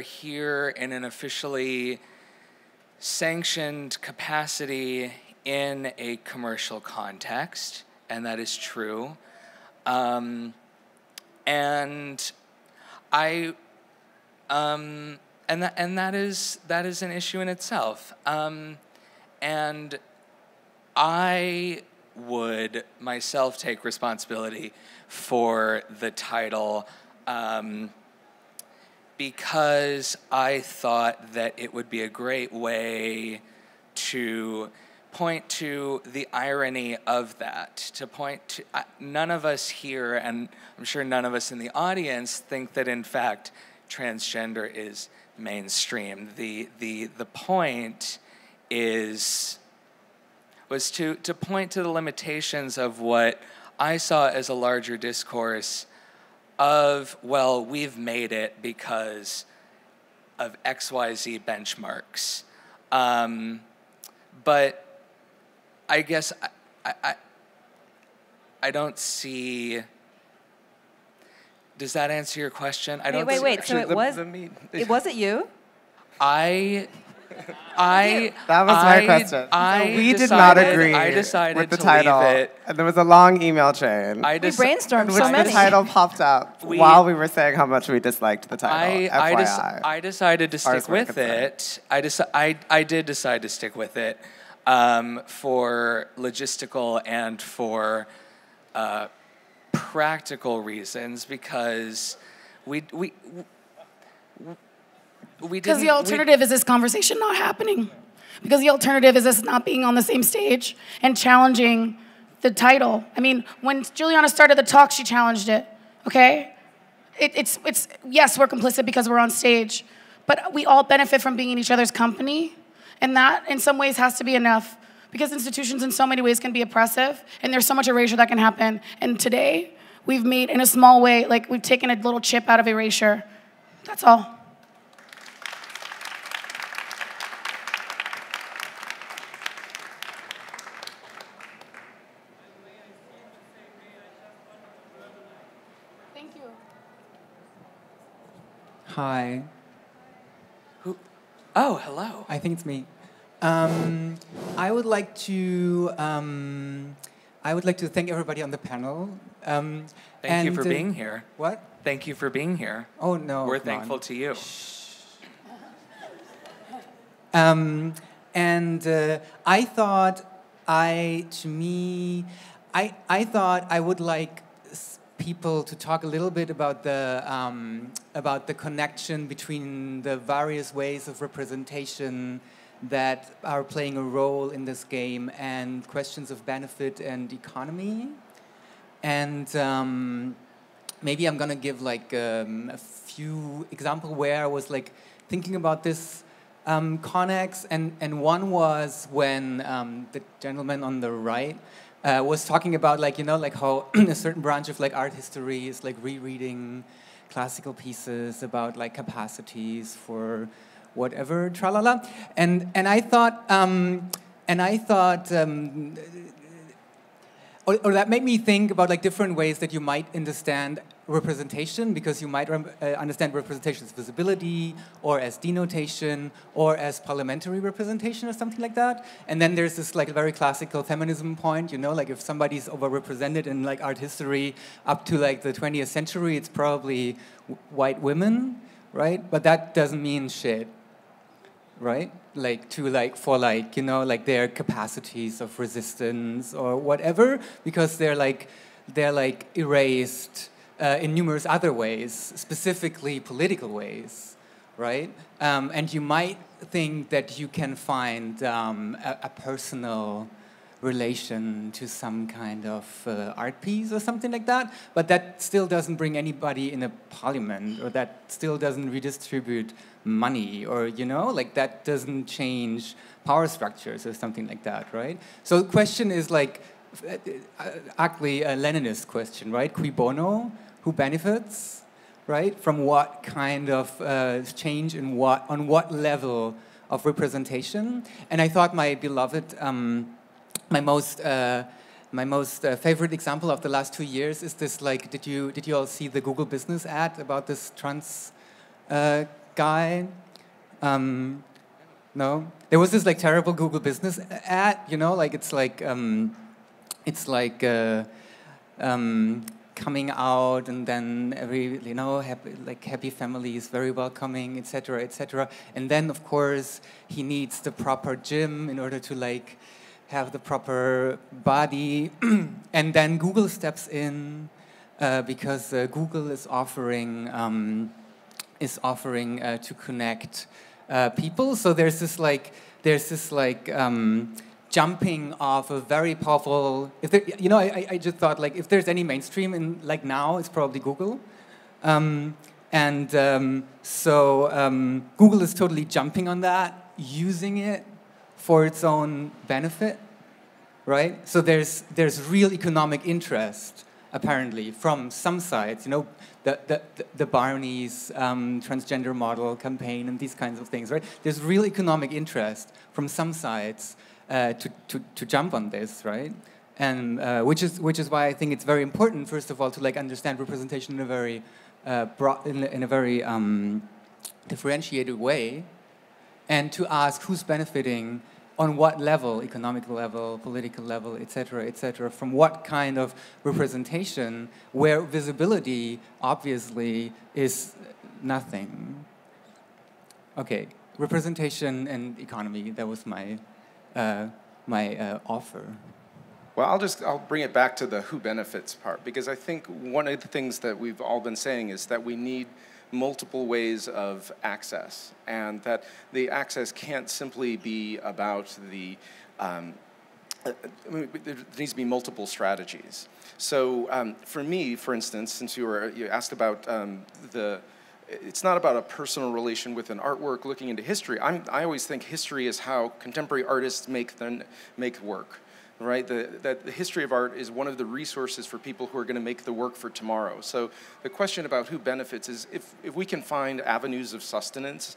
here in an officially sanctioned capacity in a commercial context, and that is true. And that is an issue in itself. And I would myself take responsibility for the title because I thought that it would be a great way to point to the irony of that, to point to, none of us here, and I'm sure none of us in the audience, think that in fact transgender is mainstream. The point was to point to the limitations of what I saw as a larger discourse of, well, we've made it because of XYZ benchmarks. But I guess I don't see. Does that answer your question? Wait. So it wasn't you. That was my question. We decided not to agree with the title. And there was a long email chain. We brainstormed so many. The title popped up while we were saying how much we disliked the title. I decided to stick with it. I did decide to stick with it. For logistical and for practical reasons, because because the alternative is this conversation not happening. Because the alternative is us not being on the same stage and challenging the title. I mean, when Juliana started the talk, she challenged it. Okay, it's yes, we're complicit because we're on stage, but we all benefit from being in each other's company. And that, in some ways, has to be enough, because institutions in so many ways can be oppressive, and there's so much erasure that can happen. And today, we've made, in a small way, like we've taken a little chip out of erasure. That's all. Thank you. Hi. Oh, hello. I think it's me. I would like to thank everybody on the panel. Thank you for being here. What? Thank you for being here. Oh, no. We're thankful to you. I thought I would like people to talk a little bit about the connection between the various ways of representation that are playing a role in this game and questions of benefit and economy. And maybe I'm gonna give like a few examples where I was like thinking about this connex, and one was when the gentleman on the right was talking about like how a certain branch of like art history is like rereading classical pieces about like capacities for whatever tralala, and I thought or that made me think about like different ways that you might understand representation, because you might understand representation as visibility, or as denotation, or as parliamentary representation, or something like that. And then there's this like very classical feminism point, you know, like if somebody's overrepresented in like art history up to like the 20th century, it's probably white women, right? But that doesn't mean shit, right? Like to like for like, you know, like their capacities of resistance or whatever, because they're like erased. In numerous other ways, specifically political ways, right? And you might think that you can find a personal relation to some kind of art piece or something like that, but that still doesn't bring anybody in a parliament, or that still doesn't redistribute money, or, you know, like that doesn't change power structures or something like that, right? So the question is like, ugly Leninist question, right? Cui bono? Who benefits, right? From what kind of change and what on what level of representation? And I thought my beloved, my most favorite example of the last 2 years is this. Like, did you all see the Google business ad about this trans guy? No, there was this like terrible Google business ad. You know, like it's like. It's like coming out, and then every, you know, happy family is very welcoming, etc., etc. And then, of course, he needs the proper gym in order to like have the proper body. And then Google steps in because Google is offering to connect people. So there's this jumping off a very powerful, if there, you know, I just thought like if there's any mainstream in like now, it's probably Google, so Google is totally jumping on that, using it for its own benefit, right? So there's real economic interest apparently from some sides, you know, the Barney's transgender model campaign and these kinds of things, right? There's real economic interest from some sides. To jump on this, right? And which is why I think it's very important, first of all, to like understand representation in a very broad, in a very differentiated way, and to ask who's benefiting on what level, economic level, political level, et cetera, from what kind of representation, where visibility obviously is nothing. Okay, representation and economy. That was my. My offer. Well, I'll bring it back to the who benefits part, because I think one of the things that we've all been saying is that we need multiple ways of access, and that the access can't simply be about the, there needs to be multiple strategies. So for me, for instance, since you asked about it's not about a personal relation with an artwork looking into history. I always think history is how contemporary artists make work, right? That the history of art is one of the resources for people who are going to make the work for tomorrow. So the question about who benefits is if we can find avenues of sustenance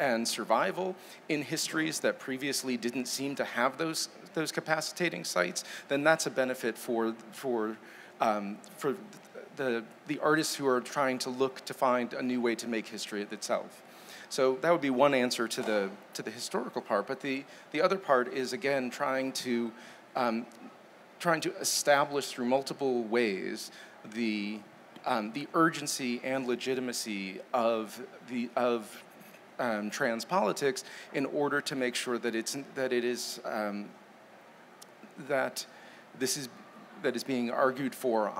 and survival in histories that previously didn't seem to have those capacitating sites, then that's a benefit for the artists who are trying to look to find a new way to make history itself. So that would be one answer to the historical part. But the other part is, again, trying to establish through multiple ways the urgency and legitimacy of trans politics in order to make sure that that is being argued for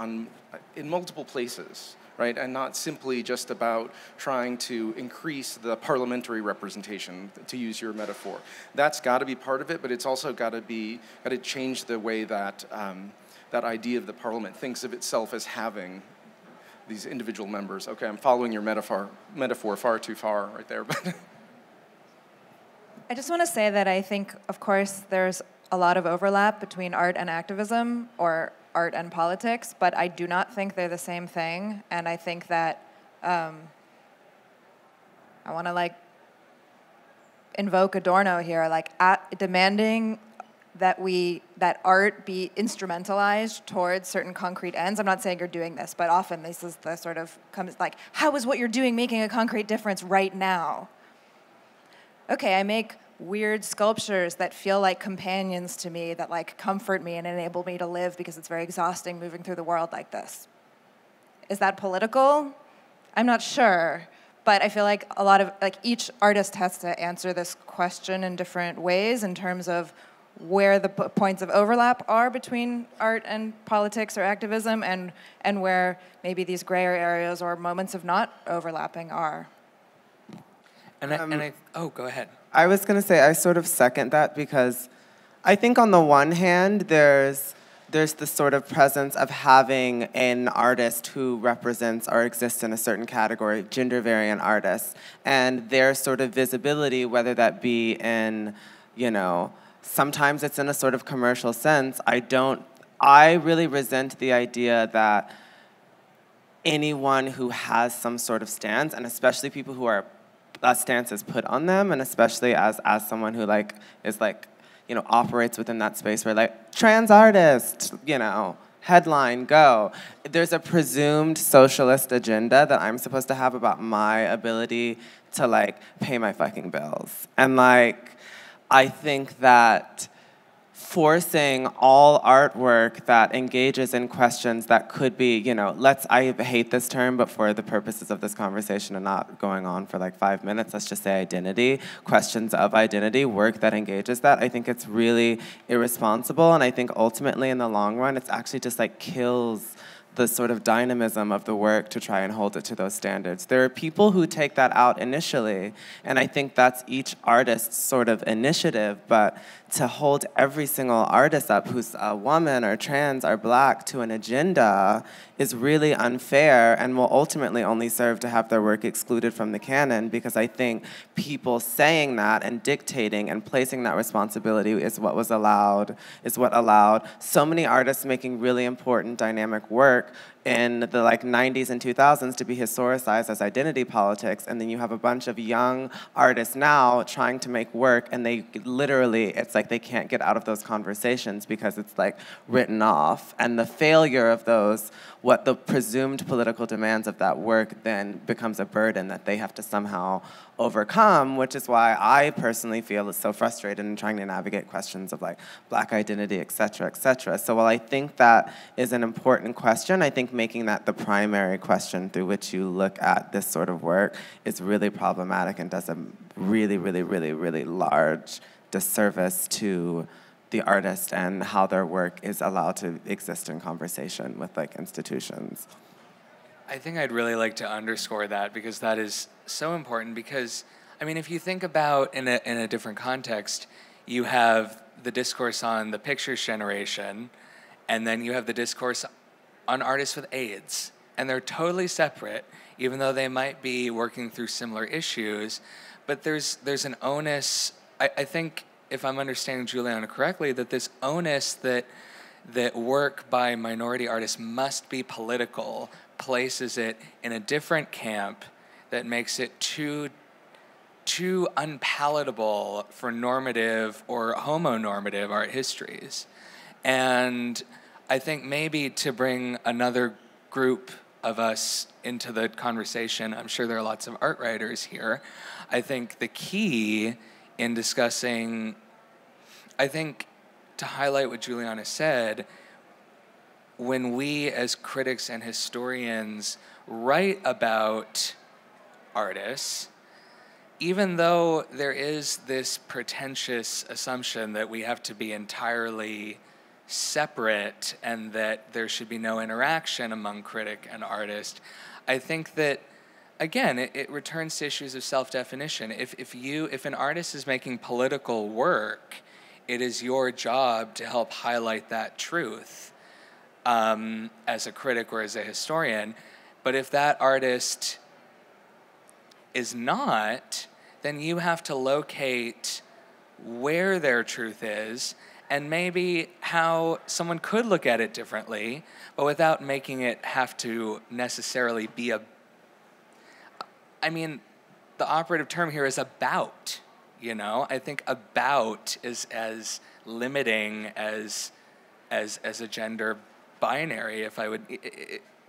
in multiple places, right? And not simply just about trying to increase the parliamentary representation, to use your metaphor. That's got to be part of it, but it's also got to change the way that that idea of the parliament thinks of itself as having these individual members. Okay, I'm following your metaphor far too far right there. But I just want to say that I think, of course, there's a lot of overlap between art and activism, or art and politics, but I do not think they're the same thing. And I think that I want to like invoke Adorno here, like demanding that art be instrumentalized towards certain concrete ends. I'm not saying you're doing this, but often this is the sort of comes like, how is what you're doing making a concrete difference right now? Okay, I make weird sculptures that feel like companions to me, that like comfort me and enable me to live because it's very exhausting moving through the world like this. Is that political? I'm not sure. But I feel like a lot of, like each artist has to answer this question in different ways in terms of where the points of overlap are between art and politics or activism and where maybe these grayer areas or moments of not overlapping are. Oh, go ahead. I was gonna say, I sort of second that because I think on the one hand, there's the sort of presence of having an artist who represents or exists in a certain category, gender-variant artists, and their sort of visibility, whether that be in, you know, sometimes it's in a sort of commercial sense. I really resent the idea that anyone who has some sort of stance, and especially people who are, that stance is put on them, and especially as someone who like is like, you know, operates within that space where like, trans artist, you know, headline, go. There's a presumed socialist agenda that I'm supposed to have about my ability to like pay my fucking bills. And like, I think that forcing all artwork that engages in questions that could be, you know, I hate this term, but for the purposes of this conversation and not going on for like 5 minutes, let's just say identity, questions of identity, work that engages that, I think it's really irresponsible. And I think ultimately in the long run, it's actually just like kills the sort of dynamism of the work to try and hold it to those standards. There are people who take that out initially, and I think that's each artist's sort of initiative, but to hold every single artist up who's a woman or trans or black to an agenda is really unfair and will ultimately only serve to have their work excluded from the canon, because I think people saying that and dictating and placing that responsibility is what was allowed, is what allowed so many artists making really important dynamic work in the like 90s and 2000s to be historicized as identity politics, and then you have a bunch of young artists now trying to make work, and they literally, it's like they can't get out of those conversations because it's like written off. And the failure of those, what the presumed political demands of that work then becomes a burden that they have to somehow overcome, which is why I personally feel it's so frustrated in trying to navigate questions of like black identity, et cetera, et cetera. So while I think that is an important question, I think making that the primary question through which you look at this sort of work is really problematic and does a really, really, really, really large disservice to the artist and how their work is allowed to exist in conversation with like institutions. I think I'd really like to underscore that, because that is so important, because I mean, if you think about in a different context, you have the discourse on the pictures generation, and then you have the discourse on artists with AIDS, and they're totally separate, even though they might be working through similar issues. But there's an onus, I think, if I'm understanding Juliana correctly, that this onus that work by minority artists must be political places it in a different camp that makes it too unpalatable for normative or homonormative art histories. And I think maybe to bring another group of us into the conversation, I'm sure there are lots of art writers here, I think the key in discussing, I think to highlight what Juliana said, when we as critics and historians write about artists, even though there is this pretentious assumption that we have to be entirely separate and that there should be no interaction among critic and artist, I think that, again, it returns to issues of self-definition. If an artist is making political work, it is your job to help highlight that truth as a critic or as a historian. But if that artist is not, then you have to locate where their truth is and maybe how someone could look at it differently, but without making it have to necessarily be I mean, the operative term here is about. you know? I think about is as limiting as a gender binary, if I would,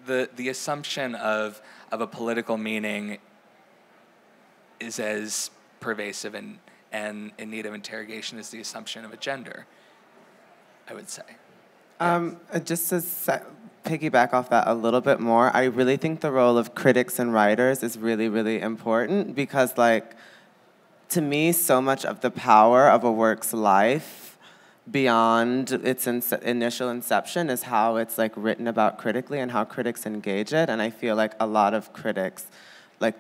the assumption of a political meaning is as pervasive and in need of interrogation as the assumption of a gender, I would say. Just to piggyback off that a little bit more, I really think the role of critics and writers is really, really important because, like, to me, so much of the power of a work's life beyond its initial inception is how it's, like, written about critically and how critics engage it. And I feel like a lot of critics, like,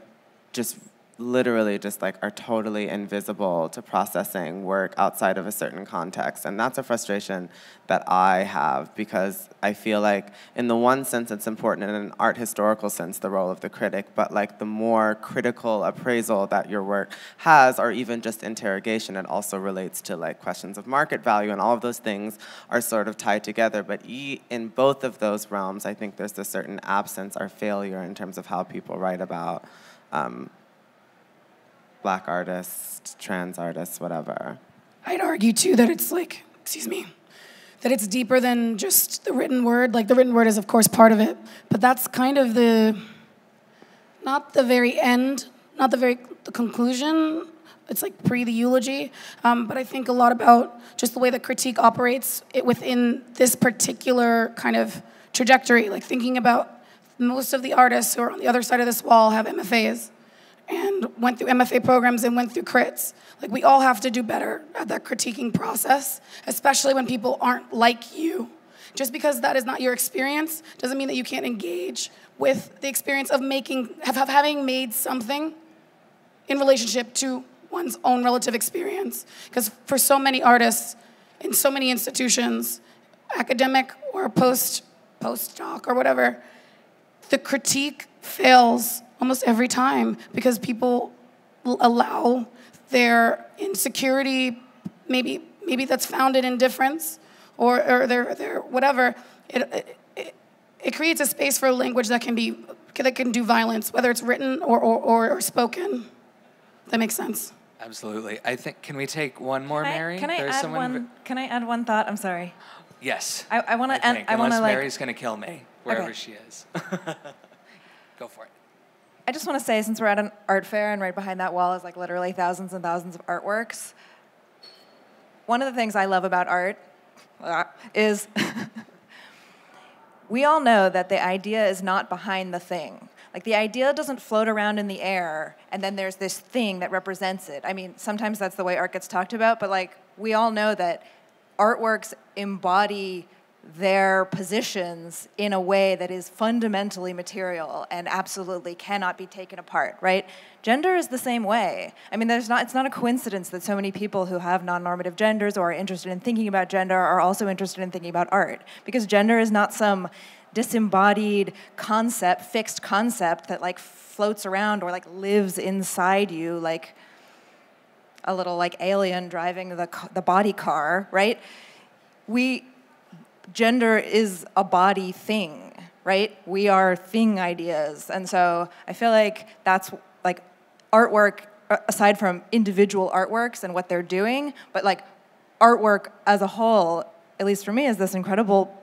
just literally just like are totally invisible to processing work outside of a certain context. And that's a frustration that I have because I feel like in the one sense it's important in an art historical sense, the role of the critic, but like the more critical appraisal that your work has or even just interrogation, it also relates to like questions of market value and all of those things are sort of tied together. But in both of those realms, I think there's a certain absence or failure in terms of how people write about Black artists, trans artists, whatever. I'd argue too that it's like, excuse me, that it's deeper than just the written word. Like the written word is of course part of it, but that's kind of the, not the very end, not the very the conclusion. It's like pre the eulogy. But I think a lot about just the way that critique operates within this particular kind of trajectory. Like thinking about most of the artists who are on the other side of this wall have MFAs. And went through MFA programs and went through crits. Like we all have to do better at that critiquing process, especially when people aren't like you. Just because that is not your experience doesn't mean that you can't engage with the experience of making, of having made something in relationship to one's own relative experience. Because for so many artists in so many institutions, academic or postdoc or whatever, the critique fails almost every time because people allow their insecurity, maybe that's founded in difference or their whatever. It creates a space for language that can do violence, whether it's written or spoken. That makes sense. Absolutely. I think, can we take one more, Mary? Can I add one thought? I'm sorry. Yes. I want to end. Unless Mary's going to kill me wherever she is. Go for it. I just want to say, since we're at an art fair and right behind that wall is like literally thousands and thousands of artworks, one of the things I love about art is we all know that the idea is not behind the thing. Like the idea doesn't float around in the air and then there's this thing that represents it. I mean, sometimes that's the way art gets talked about, but like we all know that artworks embody their positions in a way that is fundamentally material and absolutely cannot be taken apart, right? Gender is the same way. I mean, it's not a coincidence that so many people who have non-normative genders or are interested in thinking about gender are also interested in thinking about art, because gender is not some disembodied concept, fixed concept that like floats around or like lives inside you like a little like alien driving the body car, right? Gender is a body thing, right? We are thing ideas. And so I feel like that's like artwork, aside from individual artworks and what they're doing, but like artwork as a whole, at least for me, is this incredible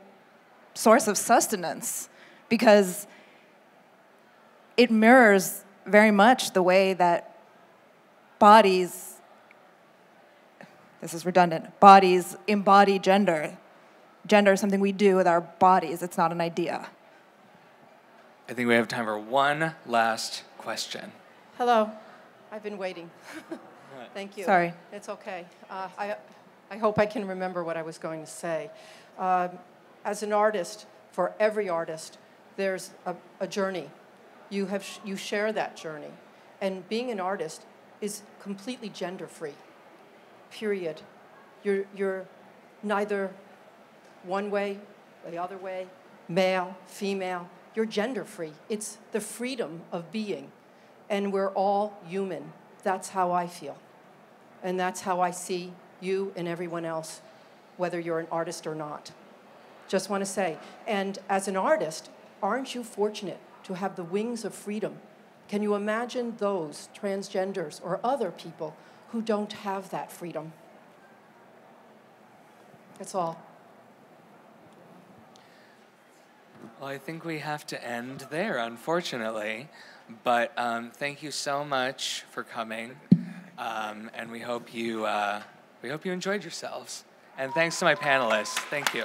source of sustenance because it mirrors very much the way that bodies, this is redundant, bodies embody gender. Gender is something we do with our bodies. It's not an idea. I think we have time for one last question. Hello. I've been waiting. Thank you. Sorry. It's okay. I hope I can remember what I was going to say. As an artist, for every artist, there's a journey. You share that journey. And being an artist is completely gender-free, period. You're neither one way, the other way, male, female. You're gender-free. It's the freedom of being. And we're all human. That's how I feel. And that's how I see you and everyone else, whether you're an artist or not. Just want to say, and as an artist, aren't you fortunate to have the wings of freedom? Can you imagine those transgenders or other people who don't have that freedom. That's all. Well, I think we have to end there, unfortunately. But thank you so much for coming, and we hope you enjoyed yourselves. And thanks to my panelists. Thank you.